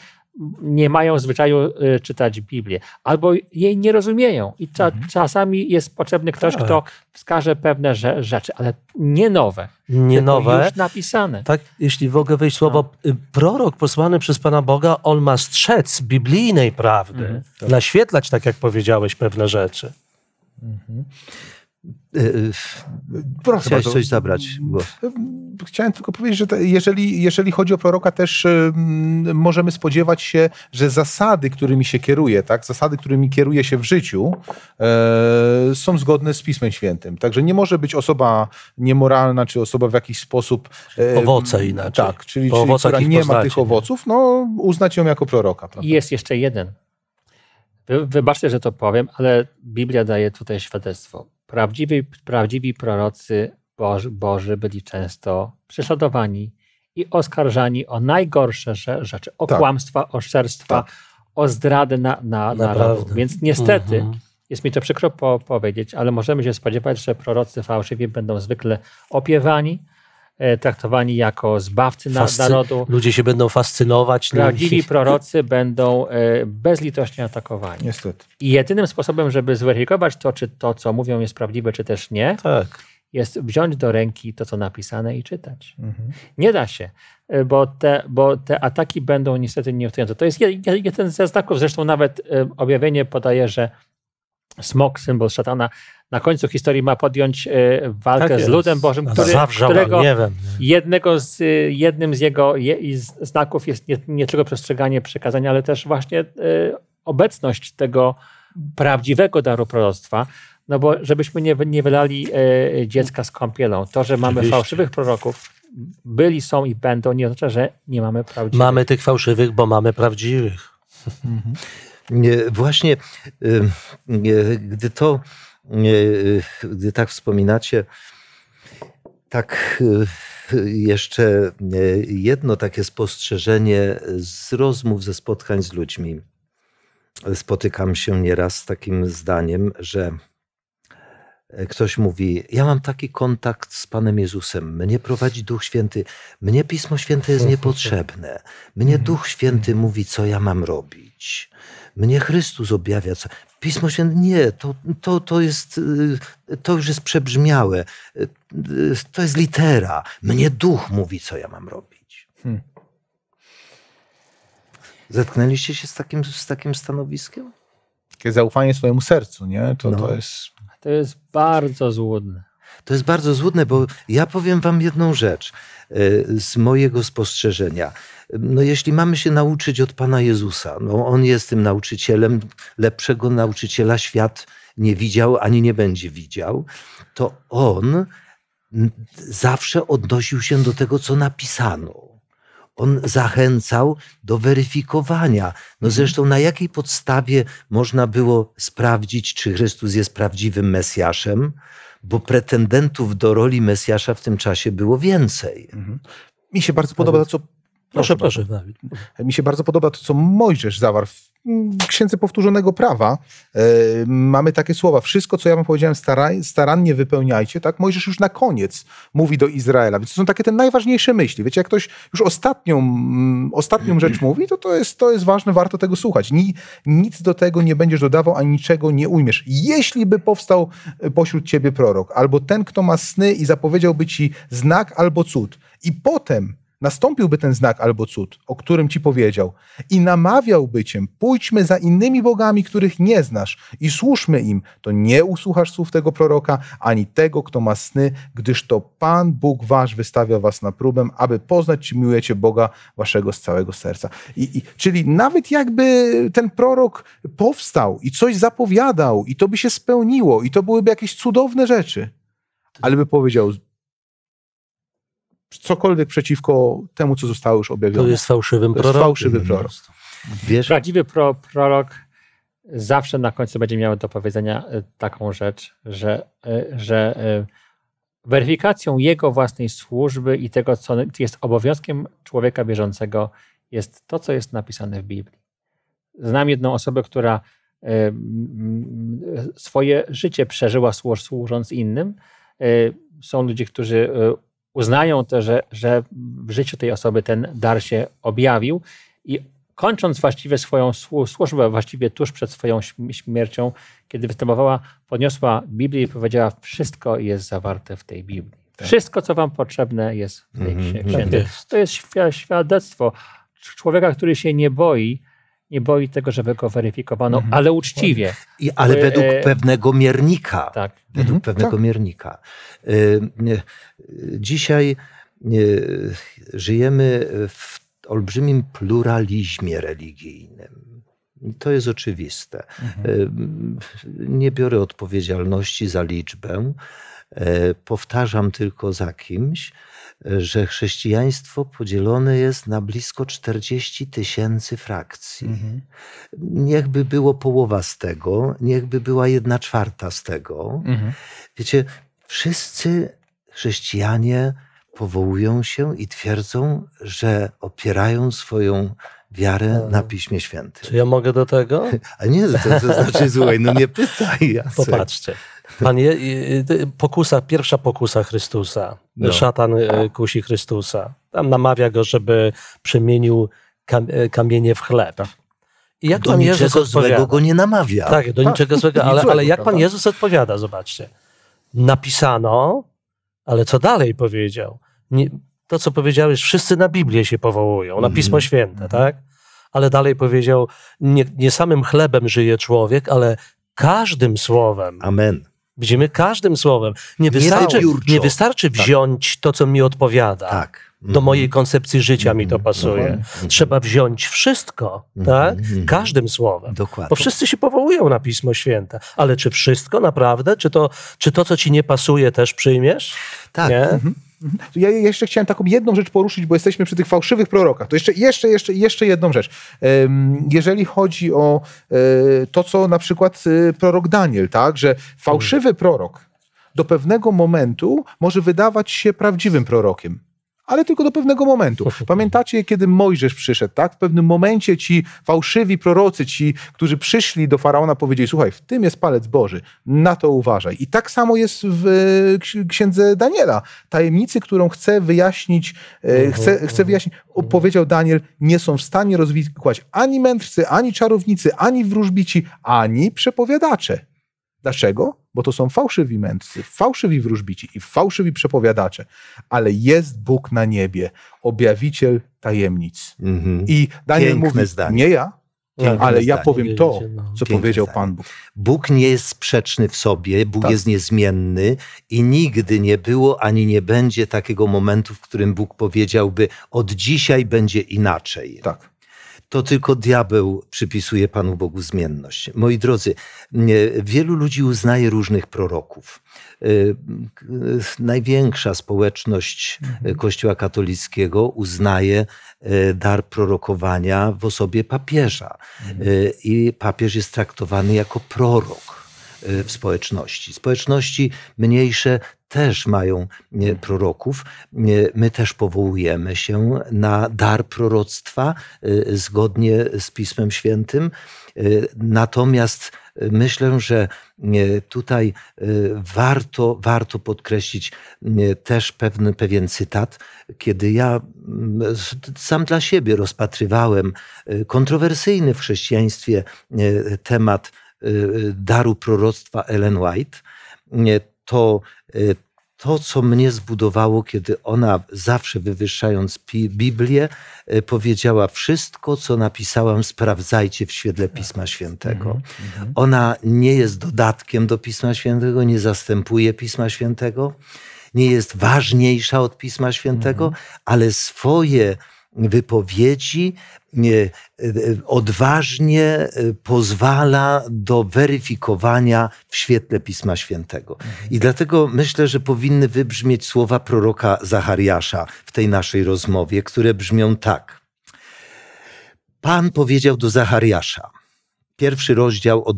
nie mają zwyczaju czytać Biblię, albo jej nie rozumieją. I czasami jest potrzebny ktoś, kto wskaże pewne rzeczy, ale nie nowe. Nie nowe. Już napisane. Tak, jeśli mogę wejść słowo, prorok posłany przez Pana Boga, on ma strzec biblijnej prawdy, naświetlać, tak jak powiedziałeś, pewne rzeczy. Proszę, chciałeś coś zabrać głos. Chciałem tylko powiedzieć, że jeżeli chodzi o proroka, też możemy spodziewać się, że zasady, którymi się kieruje, tak? Zasady, którymi kieruje się w życiu, są zgodne z Pismem Świętym. Także nie może być osoba niemoralna, czy osoba w jakiś sposób... Owoce inaczej. Tak, czyli która nie ma tych owoców, no uznać ją jako proroka. Prawda? I jest jeszcze jeden. Wybaczcie, że to powiem, ale Biblia daje tutaj świadectwo. Prawdziwi prorocy Boży byli często prześladowani i oskarżani o najgorsze rzeczy, o kłamstwa, o szczerstwa, o zdradę narodu. Więc niestety, jest mi to przykro powiedzieć, ale możemy się spodziewać, że prorocy fałszywie będą zwykle opiewani, traktowani jako zbawcy narodu. Ludzie się będą fascynować. Prawdziwi prorocy będą bezlitośnie atakowani. Niestety. I jedynym sposobem, żeby zweryfikować to, czy to, co mówią, jest prawdziwe, czy też nie, jest wziąć do ręki to, co napisane i czytać. Nie da się, bo te ataki będą niestety nieuchwytające. To jest jeden ze znaków. Zresztą nawet objawienie podaje, że smok, symbol szatana, na końcu historii ma podjąć walkę z ludem Bożym, jednym z jego znaków jest nie tylko przestrzeganie przykazań, ale też właśnie obecność tego prawdziwego daru proroctwa. No bo żebyśmy nie wylali dziecka z kąpielą. To, że mamy fałszywych proroków, byli, są i będą, nie oznacza, że nie mamy prawdziwych. Mamy tych fałszywych, bo mamy prawdziwych. Właśnie, gdy tak wspominacie, tak jeszcze jedno takie spostrzeżenie z rozmów, ze spotkań z ludźmi. Spotykam się nieraz z takim zdaniem, że ktoś mówi, ja mam taki kontakt z Panem Jezusem, mnie prowadzi Duch Święty, mnie Pismo Święte jest niepotrzebne, mnie Duch Święty mówi, co ja mam robić, mnie Chrystus objawia, co... Pismo Święte nie, to już jest przebrzmiałe, to jest litera, mnie Duch mówi, co ja mam robić. Zetknęliście się z takim stanowiskiem? Takie zaufanie swojemu sercu, nie? To jest bardzo złudne. To jest bardzo złudne, bo ja powiem wam jedną rzecz z mojego spostrzeżenia. No, jeśli mamy się nauczyć od Pana Jezusa, no On jest tym nauczycielem, lepszego nauczyciela świat nie widział, ani nie będzie widział, to On zawsze odnosił się do tego, co napisano. On zachęcał do weryfikowania. No zresztą na jakiej podstawie można było sprawdzić, czy Chrystus jest prawdziwym Mesjaszem? Bo pretendentów do roli Mesjasza w tym czasie było więcej. Mi się bardzo podoba to, co... Proszę. Mi się bardzo podoba to, co Mojżesz zawarł w Księdze Powtórzonego Prawa. Mamy takie słowa. Wszystko, co ja wam powiedziałem, starannie wypełniajcie. Tak? Mojżesz już na koniec mówi do Izraela. Więc to są takie te najważniejsze myśli. Wiecie, jak ktoś już ostatnią rzecz mówi, to jest ważne, warto tego słuchać. Nic do tego nie będziesz dodawał, ani niczego nie ujmiesz. Jeśli by powstał pośród ciebie prorok, albo ten, kto ma sny i zapowiedziałby ci znak albo cud. I potem nastąpiłby ten znak albo cud, o którym ci powiedział, i namawiałby cię, pójdźmy za innymi bogami, których nie znasz, i służmy im, to nie usłuchasz słów tego proroka, ani tego, kto ma sny, gdyż to Pan Bóg wasz wystawia was na próbę, aby poznać, czy miłujecie Boga waszego z całego serca. Czyli nawet jakby ten prorok powstał i coś zapowiadał, i to by się spełniło, i to byłyby jakieś cudowne rzeczy, ale by powiedział cokolwiek przeciwko temu, co zostało już objawione. To jest fałszywym prorokiem. To jest fałszywy prorok. Wiesz? Prawdziwy prorok zawsze na końcu będzie miał do powiedzenia taką rzecz, że weryfikacją jego własnej służby i tego, co jest obowiązkiem człowieka wierzącego, jest to, co jest napisane w Biblii. Znam jedną osobę, która swoje życie przeżyła służąc innym. Są ludzie, którzy uznają to, że w życiu tej osoby ten dar się objawił, i kończąc właściwie swoją służbę, właściwie tuż przed swoją śmiercią, kiedy występowała, podniosła Biblię i powiedziała: wszystko jest zawarte w tej Biblii. Tak. Wszystko, co wam potrzebne, jest w tej księdze. To jest świadectwo człowieka, który się nie boi tego, żeby go weryfikowano, ale uczciwie. Ale według pewnego miernika. Tak. Według pewnego miernika. Dzisiaj żyjemy w olbrzymim pluralizmie religijnym. To jest oczywiste. Nie biorę odpowiedzialności za liczbę. Powtarzam tylko za kimś, że chrześcijaństwo podzielone jest na blisko 40 000 frakcji. Niechby było połowa z tego, niechby była 1/4 z tego. Wiecie, wszyscy chrześcijanie powołują się i twierdzą, że opierają swoją wiarę na Piśmie Świętym. Czy ja mogę do tego? A nie, to znaczy złej, no nie pytaj. Jacek. Popatrzcie. Pierwsza pokusa Chrystusa. No. Szatan kusi Chrystusa. Tam namawia go, żeby przemienił kamienie w chleb. I jak do Pan niczego Jezus złego odpowiada? Go nie namawia. Tak, do niczego złego, ale jak Pan Jezus odpowiada? Zobaczcie. Napisano, ale co dalej powiedział? To, co powiedziałeś, wszyscy na Biblię się powołują, na Pismo Święte, tak? Ale dalej powiedział, nie samym chlebem żyje człowiek, ale każdym słowem. Amen. Widzimy, każdym słowem. Nie wystarczy wziąć to, co mi odpowiada. Tak. Do mojej koncepcji życia mi to pasuje. Trzeba wziąć wszystko, tak? Każdym słowem. Dokładnie. Bo wszyscy się powołują na Pismo Święte. Ale czy wszystko naprawdę? Czy to, co ci nie pasuje, też przyjmiesz? Tak. Nie? Ja jeszcze chciałem taką jedną rzecz poruszyć, bo jesteśmy przy tych fałszywych prorokach. To jeszcze jedną rzecz. Jeżeli chodzi o to, co na przykład prorok Daniel, tak, że fałszywy prorok do pewnego momentu może wydawać się prawdziwym prorokiem. Ale tylko do pewnego momentu. Pamiętacie, kiedy Mojżesz przyszedł, tak? W pewnym momencie ci fałszywi prorocy, ci, którzy przyszli do Faraona, powiedzieli: słuchaj, w tym jest palec Boży, na to uważaj. I tak samo jest w Księdze Daniela. Tajemnicy, którą chce wyjaśnić, powiedział Daniel, nie są w stanie rozwikłać ani mędrcy, ani czarownicy, ani wróżbici, ani przepowiadacze. Dlaczego? Bo to są fałszywi mędrcy, fałszywi wróżbici i fałszywi przepowiadacze, ale jest Bóg na niebie, objawiciel tajemnic. Mm-hmm. I Daniel piękne mówi, zdanie. Nie ja, piękne ale zdanie. Ja powiem to, co piękne powiedział zdanie. Pan Bóg. Bóg nie jest sprzeczny w sobie, Bóg tak. jest niezmienny i nigdy nie było ani nie będzie takiego momentu, w którym Bóg powiedziałby, od dzisiaj będzie inaczej. Tak. To tylko diabeł przypisuje Panu Bogu zmienność. Moi drodzy, wielu ludzi uznaje różnych proroków. Największa społeczność Kościoła katolickiego uznaje dar prorokowania w osobie papieża. I papież jest traktowany jako prorok w społeczności. Społeczności mniejsze też mają proroków. My też powołujemy się na dar proroctwa zgodnie z Pismem Świętym. Natomiast myślę, że tutaj warto podkreślić też pewien cytat, kiedy ja sam dla siebie rozpatrywałem kontrowersyjny w chrześcijaństwie temat daru proroctwa Ellen White, to co mnie zbudowało, kiedy ona zawsze wywyższając Biblię powiedziała, wszystko co napisałam sprawdzajcie w świetle Pisma Świętego. Ona nie jest dodatkiem do Pisma Świętego, nie zastępuje Pisma Świętego, nie jest ważniejsza od Pisma Świętego, ale swoje wypowiedzi odważnie pozwala do weryfikowania w świetle Pisma Świętego. I dlatego myślę, że powinny wybrzmieć słowa proroka Zachariasza w tej naszej rozmowie, które brzmią tak. Pan powiedział do Zachariasza, 1 rozdział od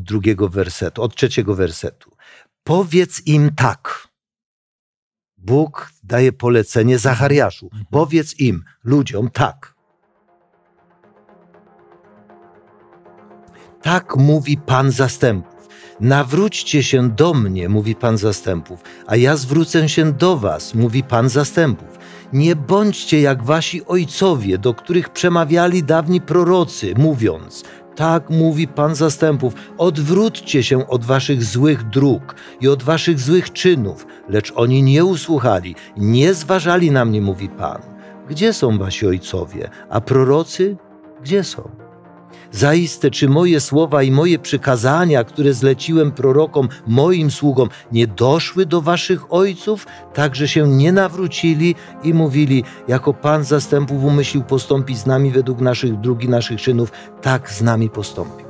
3 wersetu. Powiedz im tak. Bóg daje polecenie Zachariaszu. Powiedz im, ludziom, tak. Tak mówi Pan Zastępów. Nawróćcie się do mnie, mówi Pan Zastępów, a ja zwrócę się do was, mówi Pan Zastępów. Nie bądźcie jak wasi ojcowie, do których przemawiali dawni prorocy, mówiąc, tak mówi Pan Zastępów, odwróćcie się od waszych złych dróg i od waszych złych czynów, lecz oni nie usłuchali, nie zważali na mnie, mówi Pan. Gdzie są wasi ojcowie, a prorocy gdzie są? Zaiste, czy moje słowa i moje przykazania, które zleciłem prorokom, moim sługom, nie doszły do waszych ojców, tak że się nie nawrócili i mówili, jako Pan Zastępów umyślił postąpić z nami według naszych dróg i naszych czynów, tak z nami postąpił.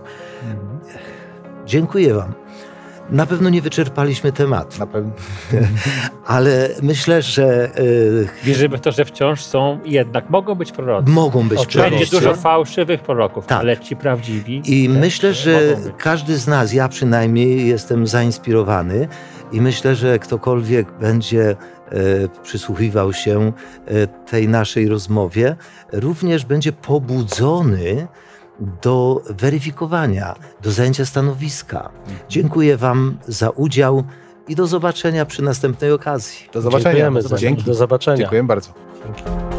Dziękuję wam. Na pewno nie wyczerpaliśmy tematu. Na pewno. Ale myślę, że... Wierzymy w to, że wciąż są jednak. Mogą być prorocy. Mogą być prorocy. Będzie dużo fałszywych proroków, tak. Ale ci prawdziwi... I myślę, że każdy z nas, ja przynajmniej jestem zainspirowany i myślę, że ktokolwiek będzie przysłuchiwał się tej naszej rozmowie, również będzie pobudzony do weryfikowania, do zajęcia stanowiska. Dziękuję wam za udział i do zobaczenia przy następnej okazji. Do zobaczenia. Dziękujemy. Do zobaczenia. Dziękuję bardzo. Dzięki.